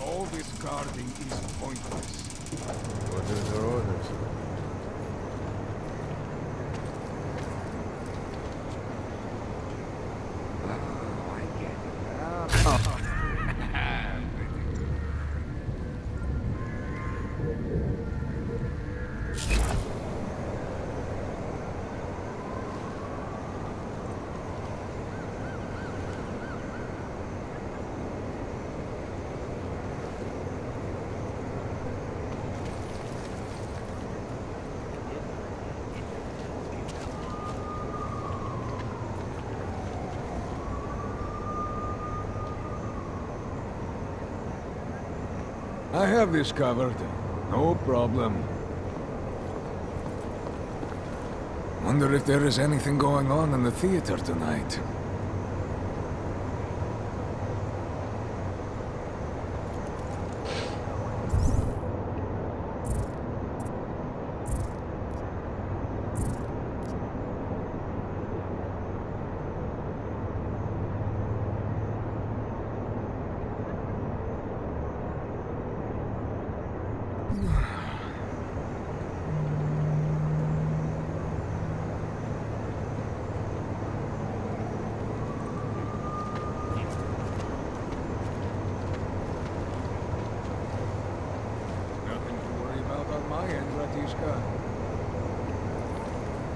All this guarding is pointless. Orders are orders. I have this covered. No problem. Wonder if there is anything going on in the theater tonight.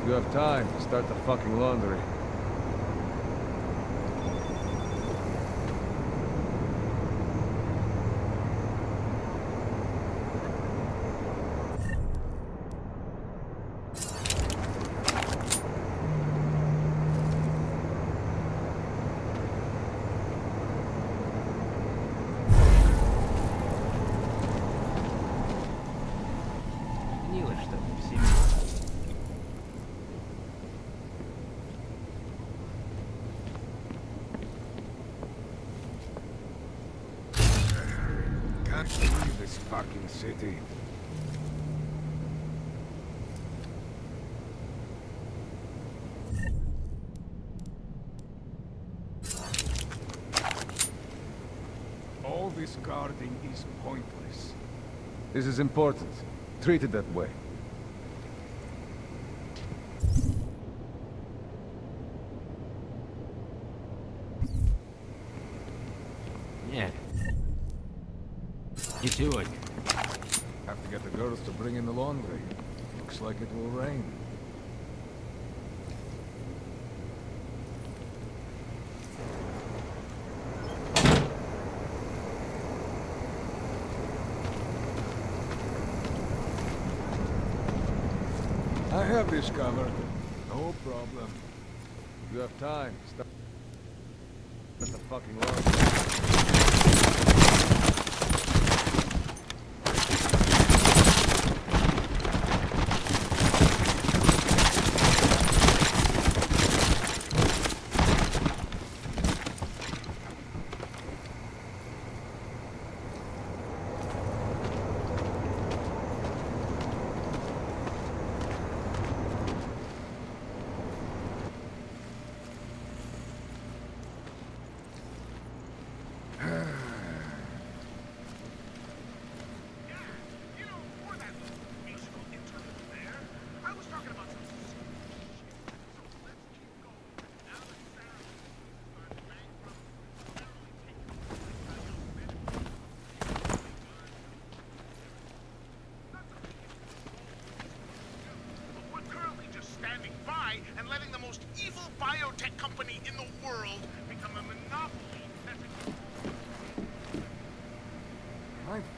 You have time to start the fucking laundry. City. All this guarding is pointless. This is important. Treat it that way. Yeah. You do it. Have to get the girls to bring in the laundry. Looks like it will rain. I have this covered. No problem. You have time. Stop with the fucking laundry.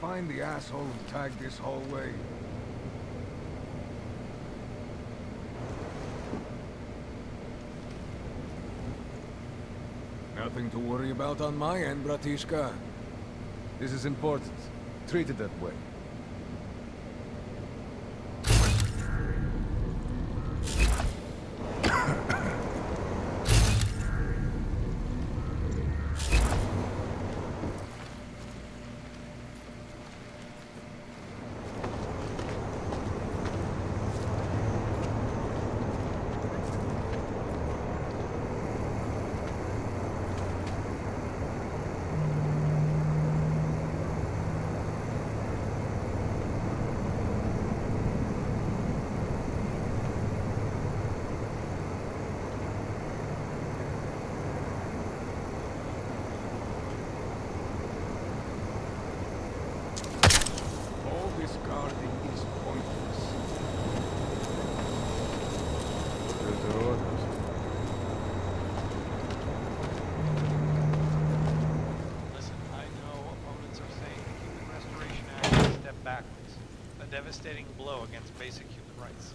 Find the asshole who tagged this hallway. Nothing to worry about on my end, Bratishka. This is important. Treat it that way. Devastating blow against basic human rights.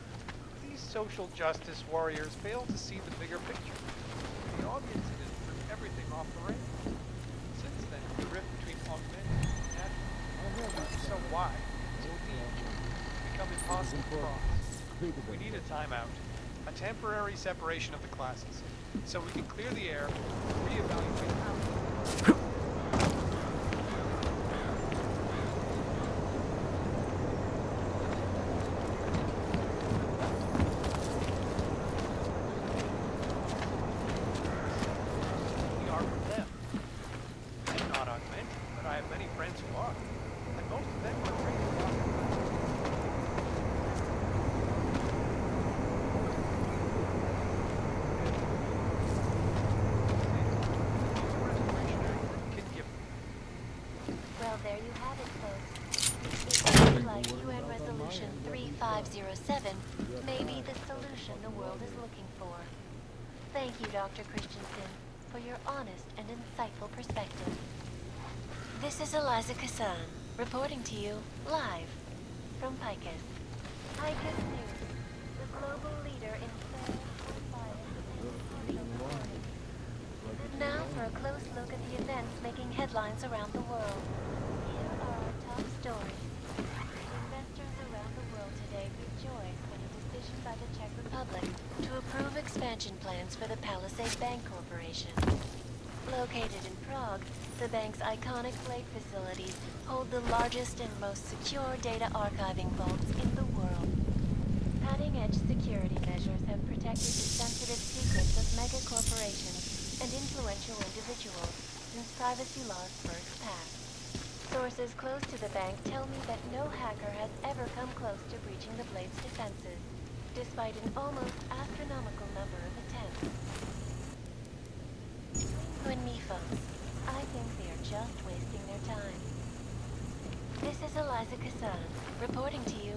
These social justice warriors fail to see the bigger picture. The obvious incident threw everything off the rails. Since then, the rift between augmented and river is so wide, so deep, it's become impossible to cross. We need a timeout, a temporary separation of the classes, so we can clear the air, reevaluate. Dr. Christensen, for your honest and insightful perspective. This is Eliza Cassan, reporting to you live from Picus. Picus News, the global leader in global violence. Now for a close look at the events making headlines around the world. Here are our top stories. Investors around the world today rejoice when a decision by the Czech Republic to approve expansion plans for the Palisade Bank Corporation. Located in Prague, the bank's iconic plate facilities hold the largest and most secure data archiving vaults in the world. Cutting-edge security measures have protected the sensitive secrets of mega corporations and influential individuals since privacy laws first passed. Sources close to the bank tell me that no hacker has ever come close to breaching the blade's defenses, despite an almost astronomical number of attempts. When me folks, I think they are just wasting their time. This is Eliza Cassan, reporting to you.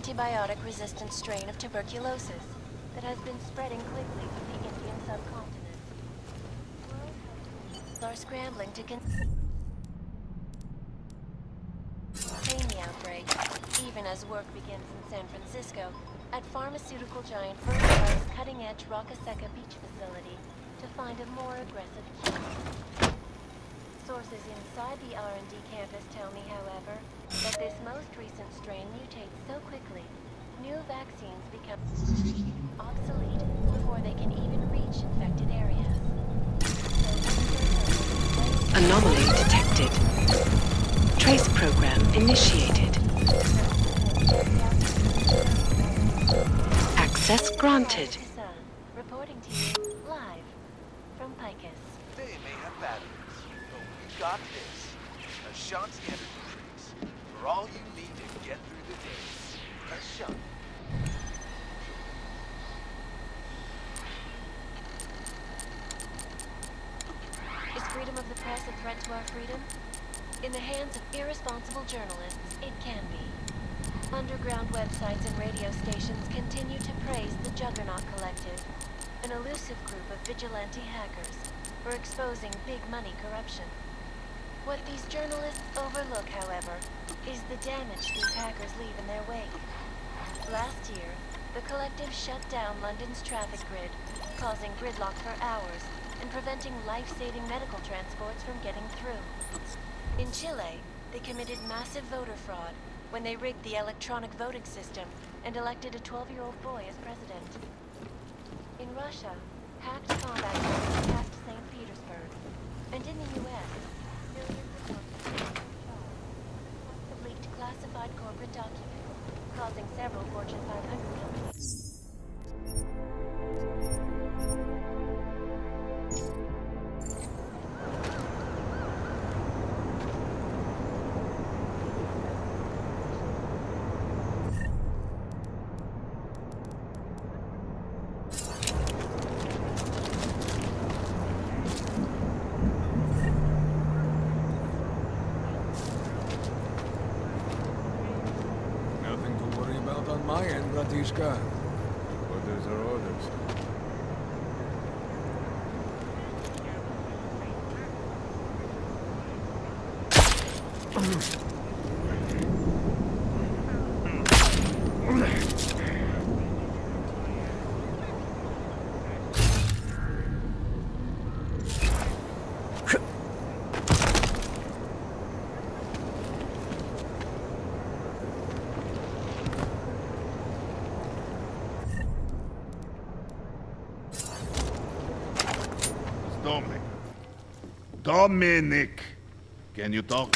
Antibiotic-resistant strain of tuberculosis that has been spreading quickly through the Indian subcontinent. Are scrambling to contain the outbreak, even as work begins in San Francisco at pharmaceutical giant VersaLife's cutting-edge Rokaseca Beach facility to find a more aggressive cure. Sources inside the R&D campus tell me, however, that this most recent strain mutates so quickly, new vaccines become obsolete before they can even reach infected areas. Anomaly detected. Trace program initiated. Access granted. Reporting to you live from Picus. They may have batteries, but we got this. A shot's energy. For all you need to get through the day, a shot. Is freedom of the press a threat to our freedom? In the hands of irresponsible journalists, it can be. Underground websites and radio stations continue to praise the Juggernaut Collective, an elusive group of vigilante hackers, for exposing big money corruption. What these journalists overlook, however, is the damage these hackers leave in their wake. Last year, the collective shut down London's traffic grid, causing gridlock for hours and preventing life-saving medical transports from getting through. In Chile, they committed massive voter fraud when they rigged the electronic voting system and elected a 12-year-old boy as president. In Russia, hacked combat drones past St. Petersburg, and in the U.S., leaked classified corporate documents, causing several Fortune 500 companies. братишка. Orders are orders. Dominic, can you talk?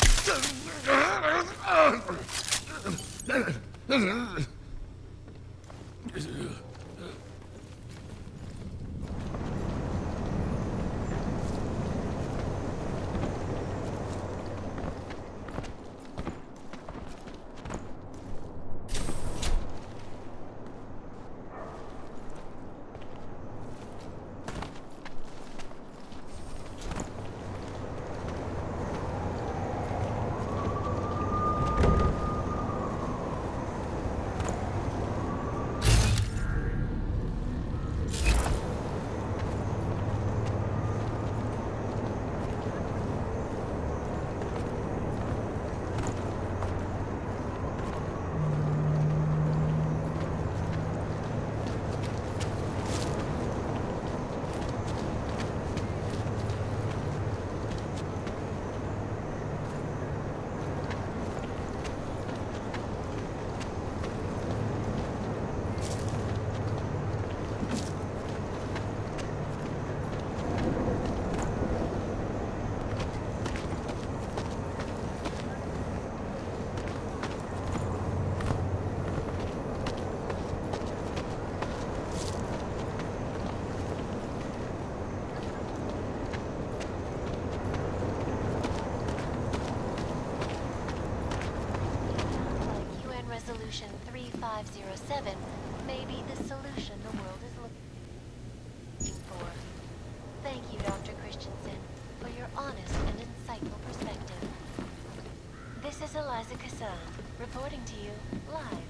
This is Eliza Cassan, reporting to you live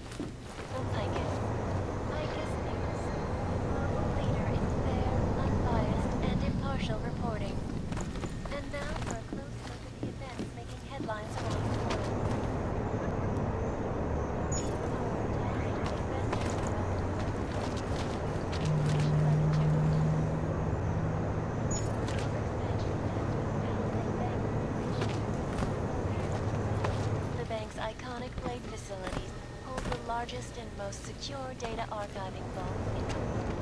from Picus. Picus News, global leader in fair, unbiased, and impartial reporting. And now for a close look at the events making headlines around the largest and most secure data archiving vault in the world.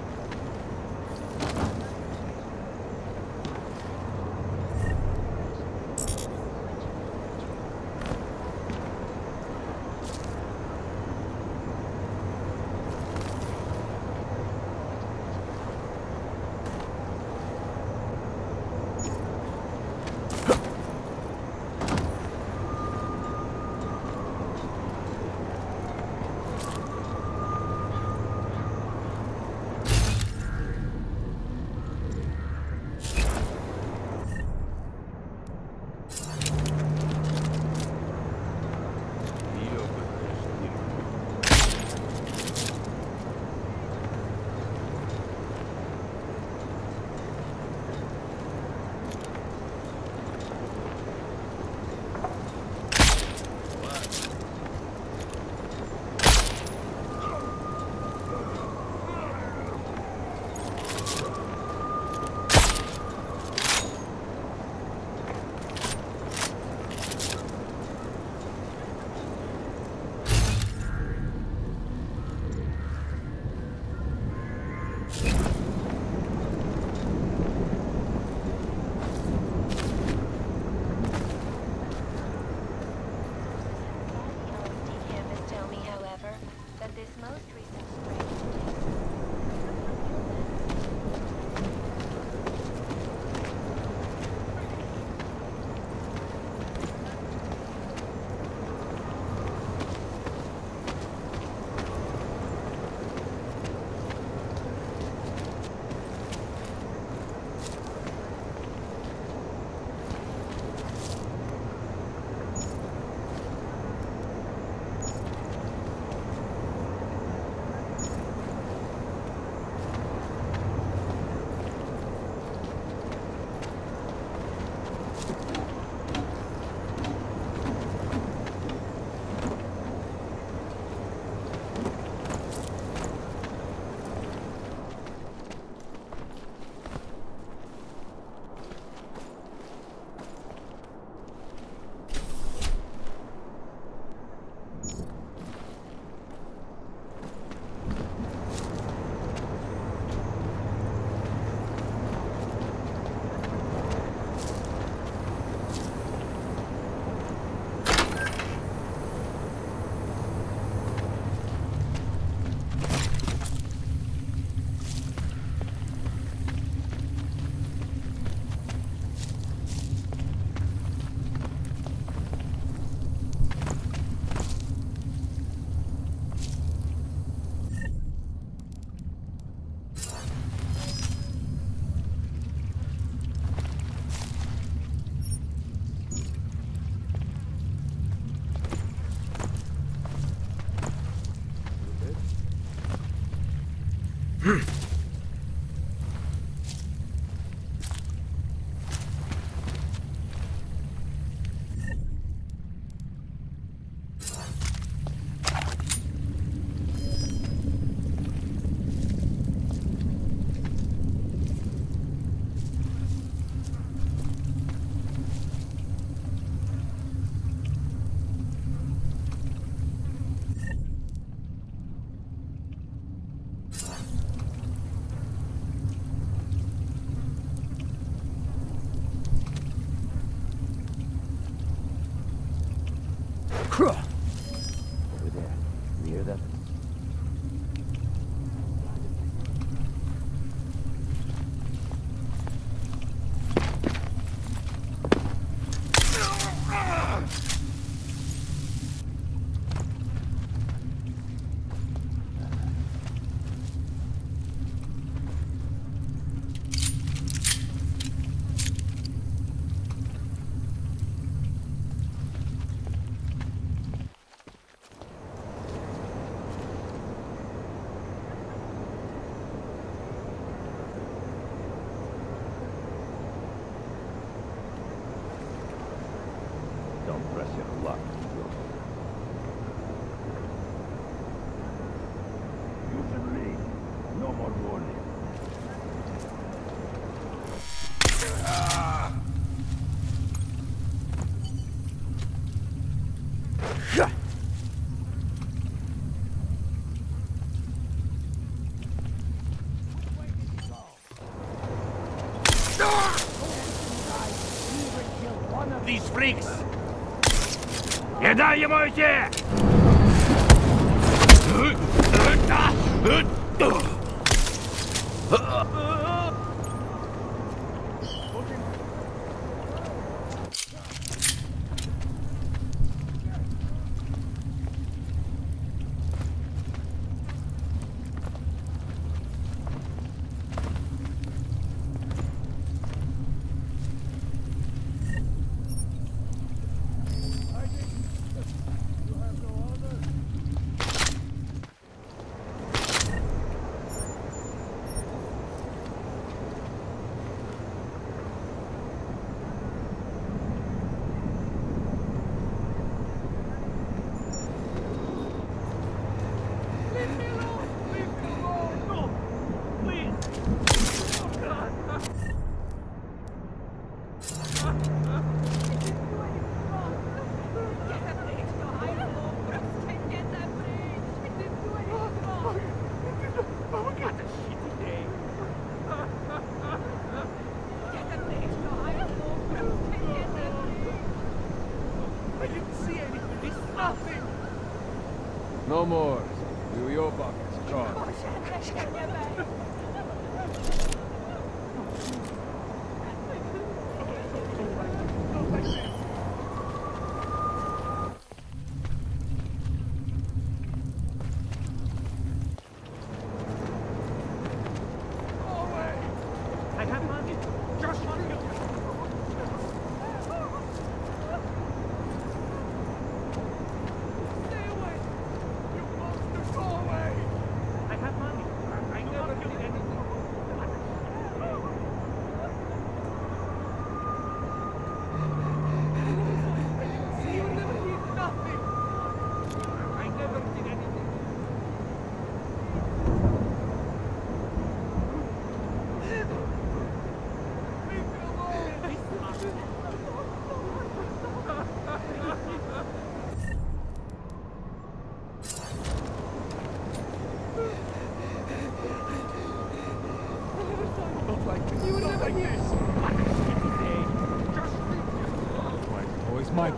Не дай ему уйти! No more. Do your buckets, John.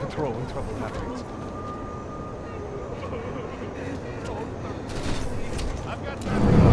Patrol in trouble matters. I've got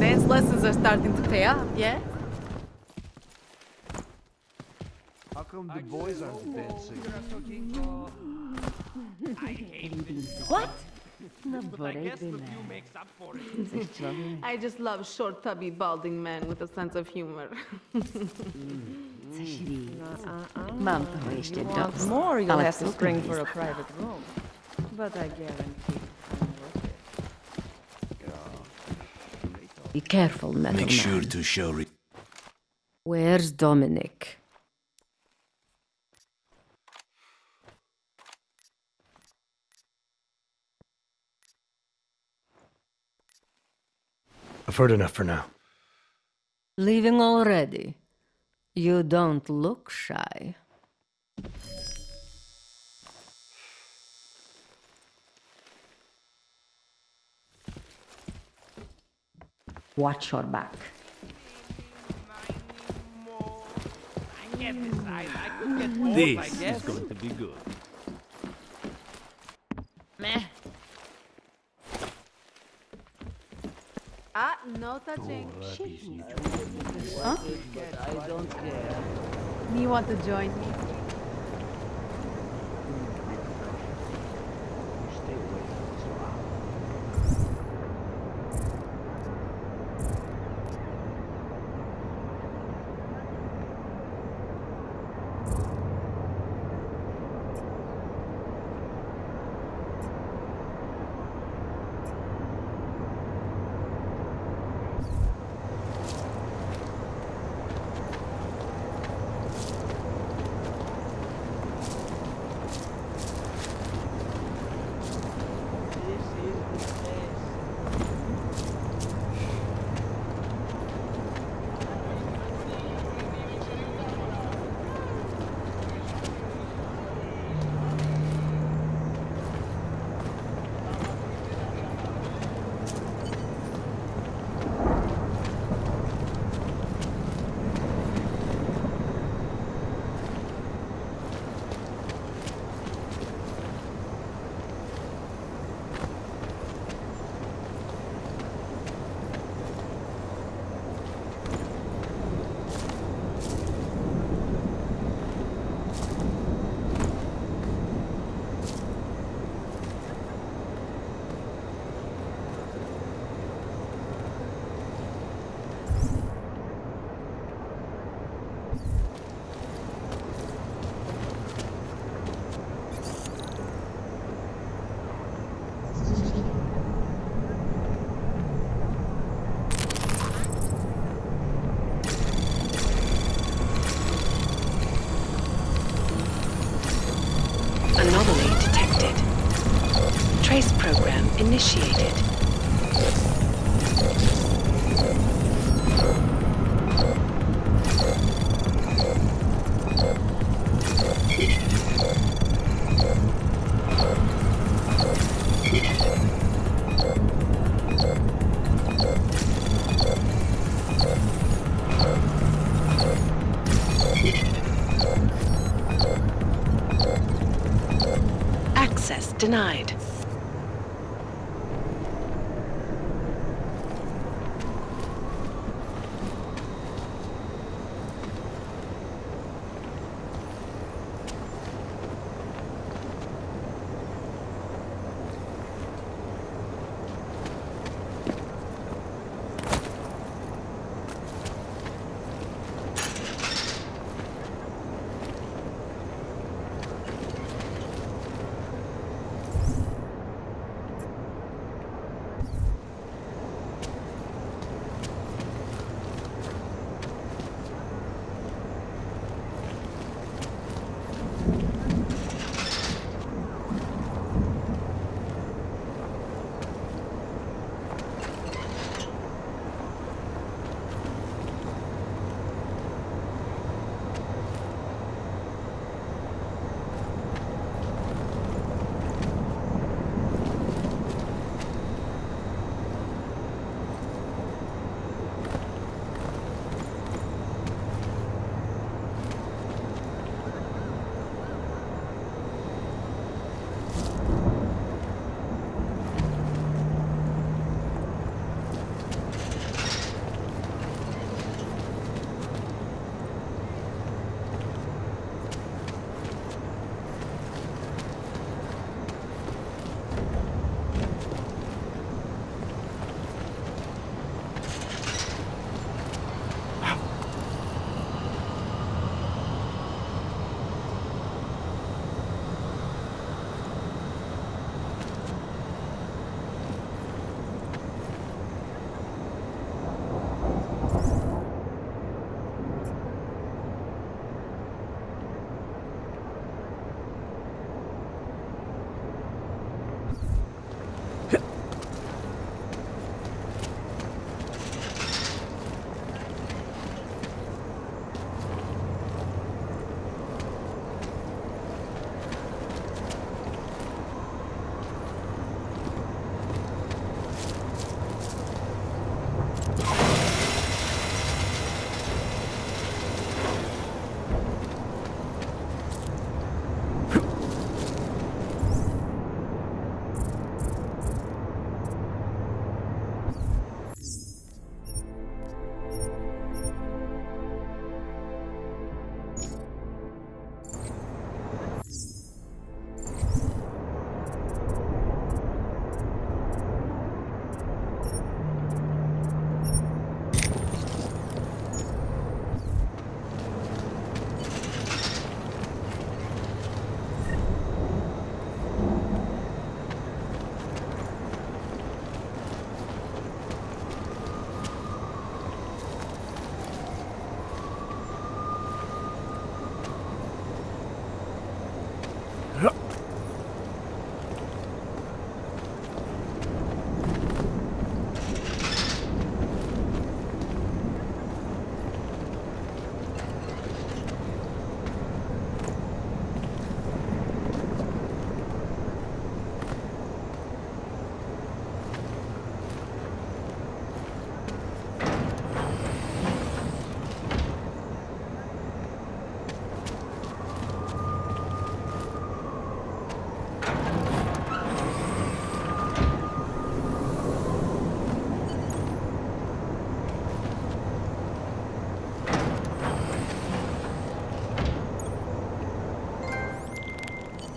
Dance lessons are starting to pay off, yeah? How come the boys aren't dancing? I hate this. What? But I guess the view makes up for it. I just love short, tubby, balding men with a sense of humor. Mom, you want more, you'll have to spring for a private room. But I guarantee it's worth it. Be careful, Metal. Make sure to show it. Where's Dominic? I've heard enough for now. Leaving already? You don't look shy. Watch your back. This is going to be good. Meh. Ah, no touching. Huh? I don't care. You want to join me? Space program initiated. Denied.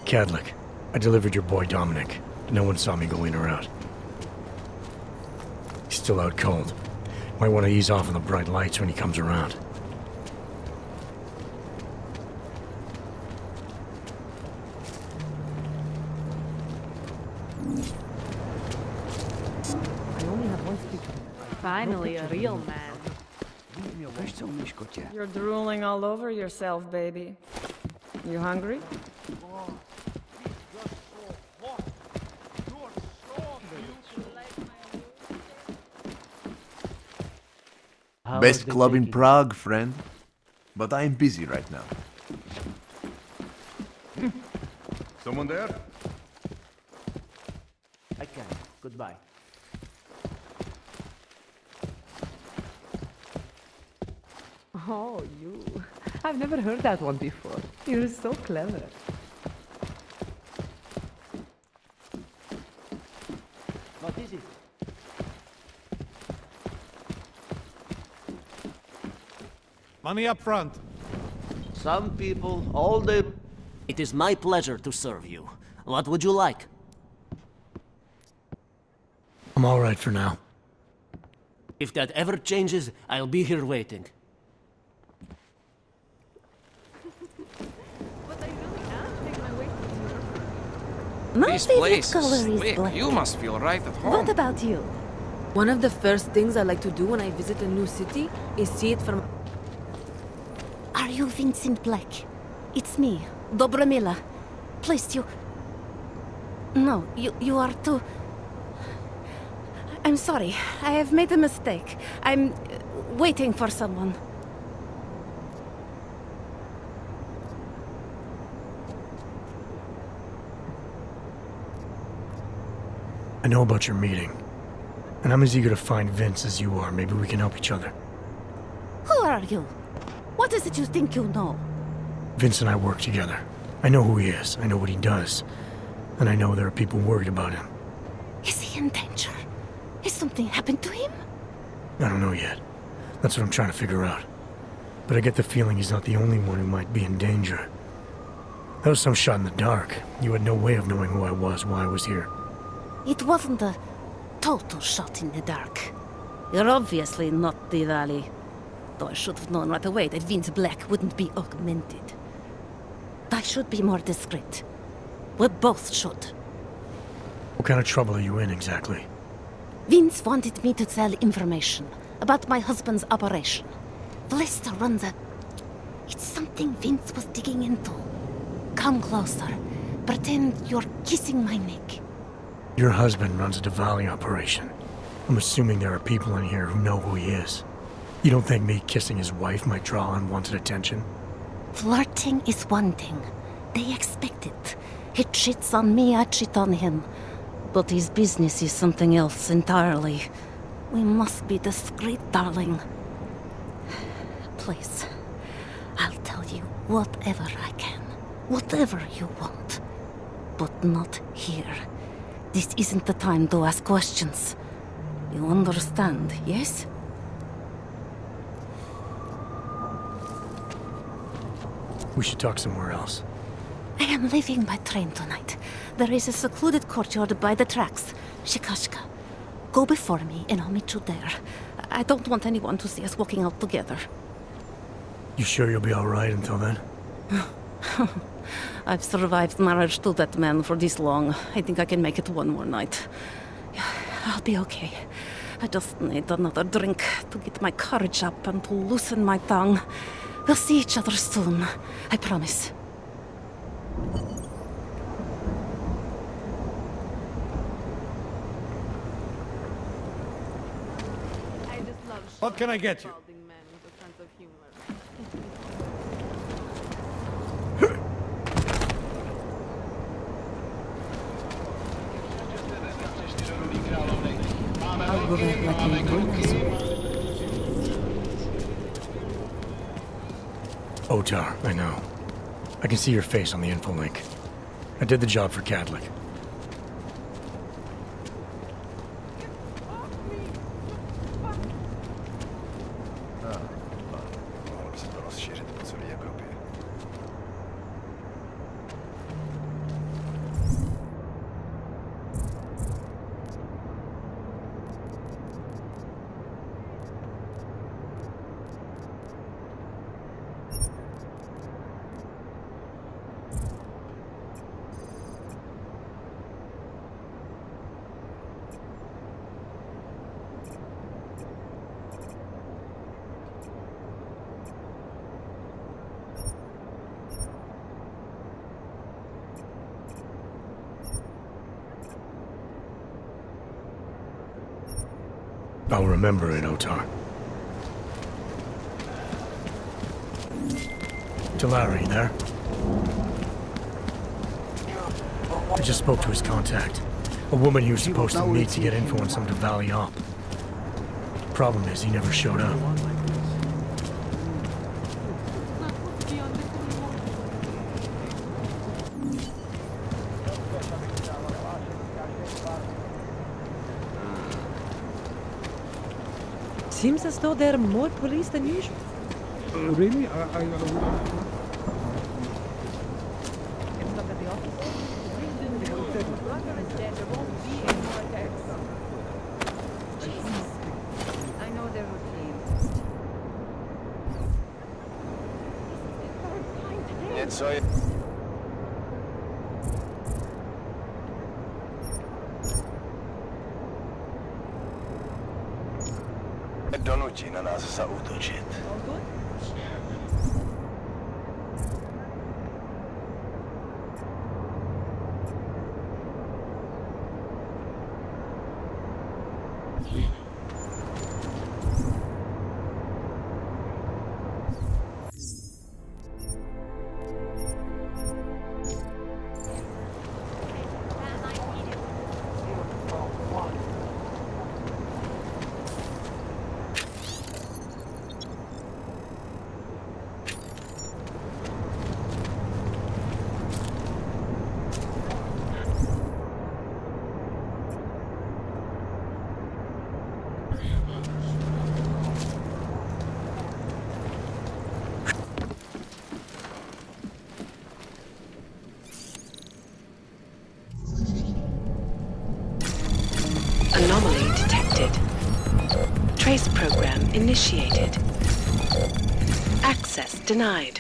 Cadillac, I delivered your boy Dominic. No one saw me go in or out. He's still out cold. Might want to ease off on the bright lights when he comes around. I only have one speaker. Finally, a real man. You're drooling all over yourself, baby. You hungry? Door. Best club in Prague, friend. But I'm busy right now. Someone there? I can. Goodbye. Oh, you. I've never heard that one before. You're so clever. Not easy. Money up front. Some people, all they... It is my pleasure to serve you. What would you like? I'm all right for now. If that ever changes, I'll be here waiting. My favorite color is black. You must feel right at home. What about you? One of the first things I like to do when I visit a new city is see it from... Are you Vincent Black? It's me, Dobromila. Please, you... No, you are too... I'm sorry. I have made a mistake. I'm waiting for someone. I know about your meeting, and I'm as eager to find Vince as you are. Maybe we can help each other. Who are you? What is it you think you know? Vince and I work together. I know who he is, I know what he does, and I know there are people worried about him. Is he in danger? Has something happened to him? I don't know yet. That's what I'm trying to figure out. But I get the feeling he's not the only one who might be in danger. That was some shot in the dark. You had no way of knowing who I was while I was here. It wasn't a total shot in the dark. You're obviously not Diwali. Though I should have known right away that Vince Black wouldn't be augmented. I should be more discreet. We both should. What kind of trouble are you in, exactly? Vince wanted me to sell information about my husband's operation. Blister runs a... It's something Vince was digging into. Come closer. Pretend you're kissing my neck. Your husband runs a Diwali operation. I'm assuming there are people in here who know who he is. You don't think me kissing his wife might draw unwanted attention? Flirting is one thing. They expect it. He cheats on me, I cheat on him. But his business is something else entirely. We must be discreet, darling. Please, I'll tell you whatever I can. Whatever you want. But not here. This isn't the time to ask questions. You understand, yes? We should talk somewhere else. I am leaving by train tonight. There is a secluded courtyard by the tracks. Shikashka. Go before me and I'll meet you there. I don't want anyone to see us walking out together. You sure you'll be all right until then? I've survived marriage to that man for this long. I think I can make it one more night. I'll be okay. I just need another drink to get my courage up and to loosen my tongue. We'll see each other soon. I promise. What can I get you? Otar, I know. I can see your face on the info link. I did the job for Cadillac. I'll remember it, Otar. to Lara, you there? I just spoke to his contact. A woman he was supposed to meet to get info on some Diwali op. Problem is, he never showed up. Seems as though there are more police than usual. Really? I initiated. Access denied.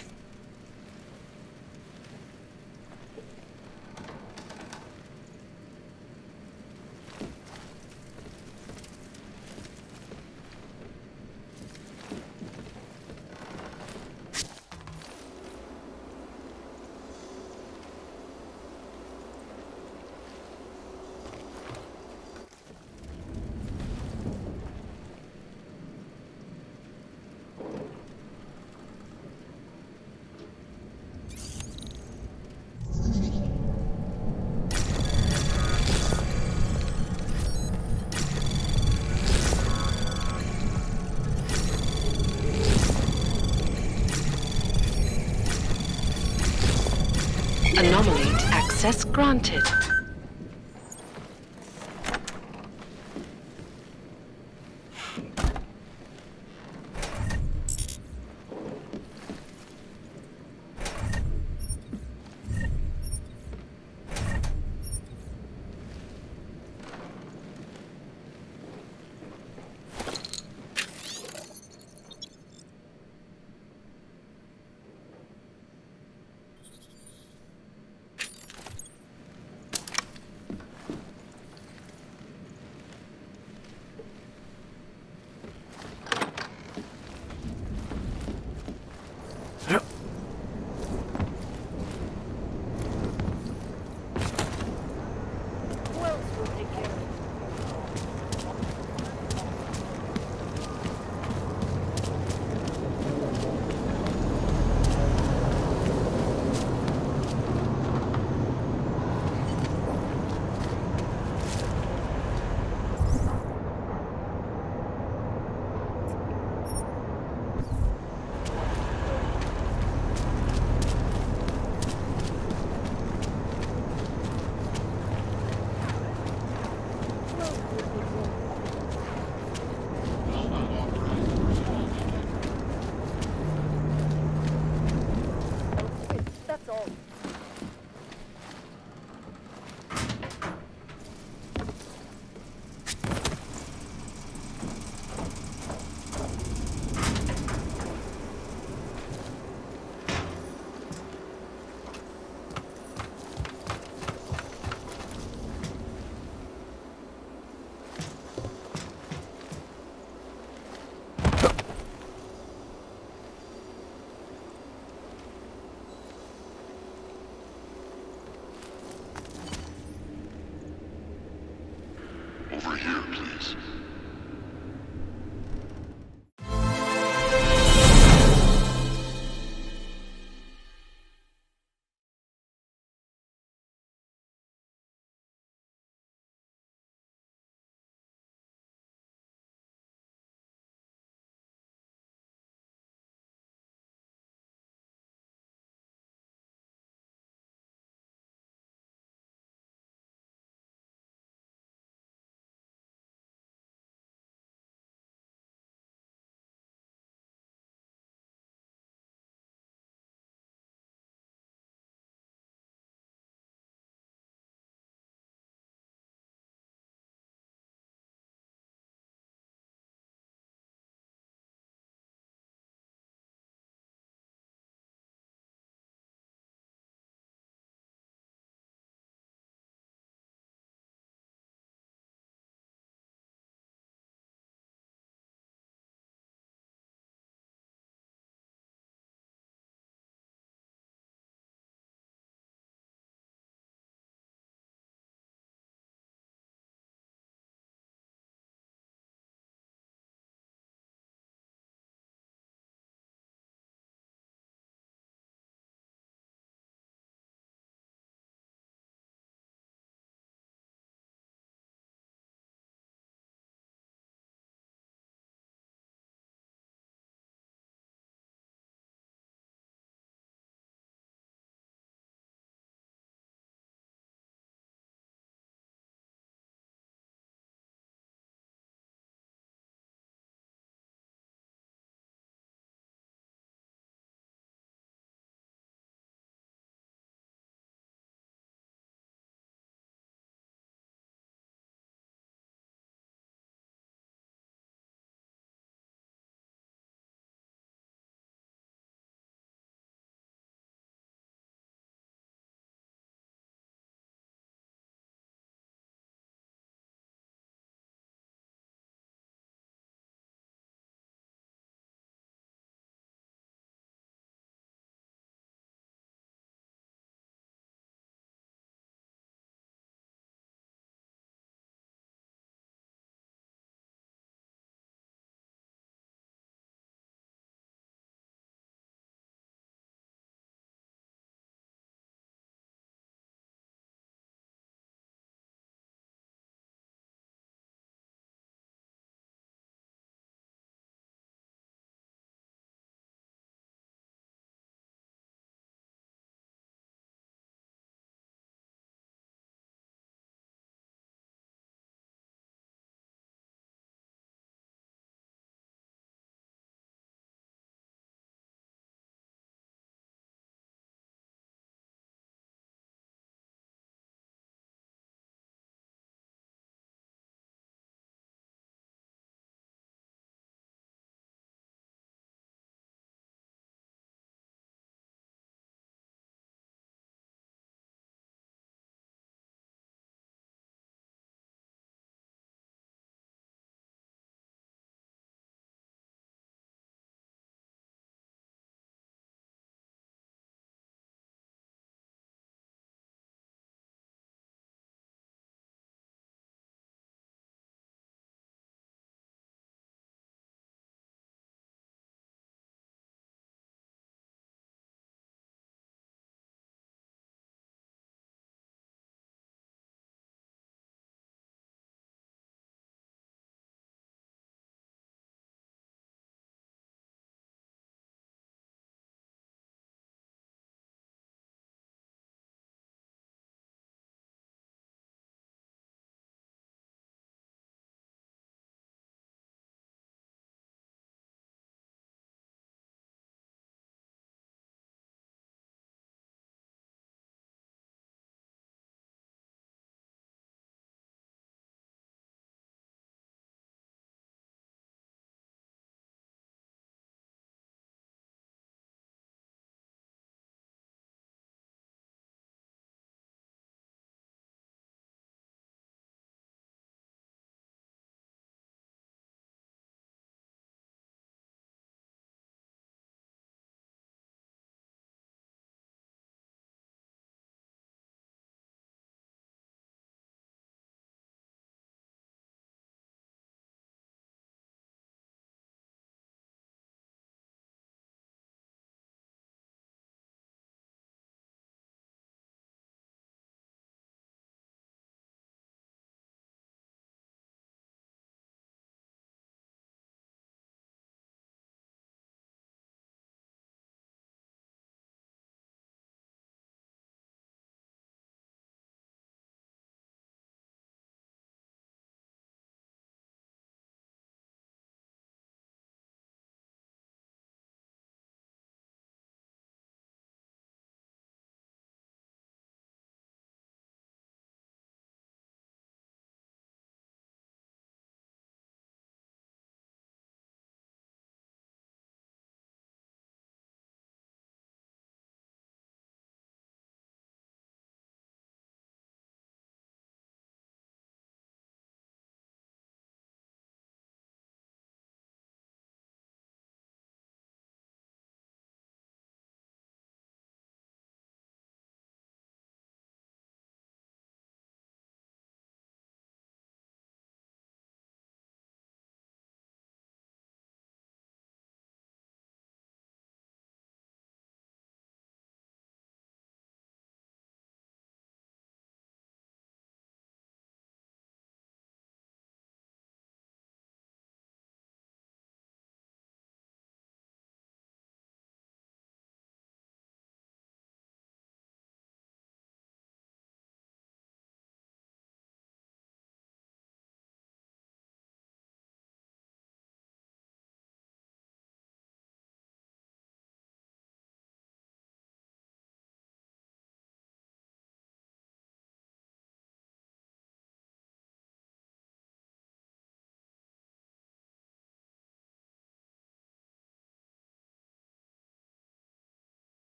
Access granted. Over here, please.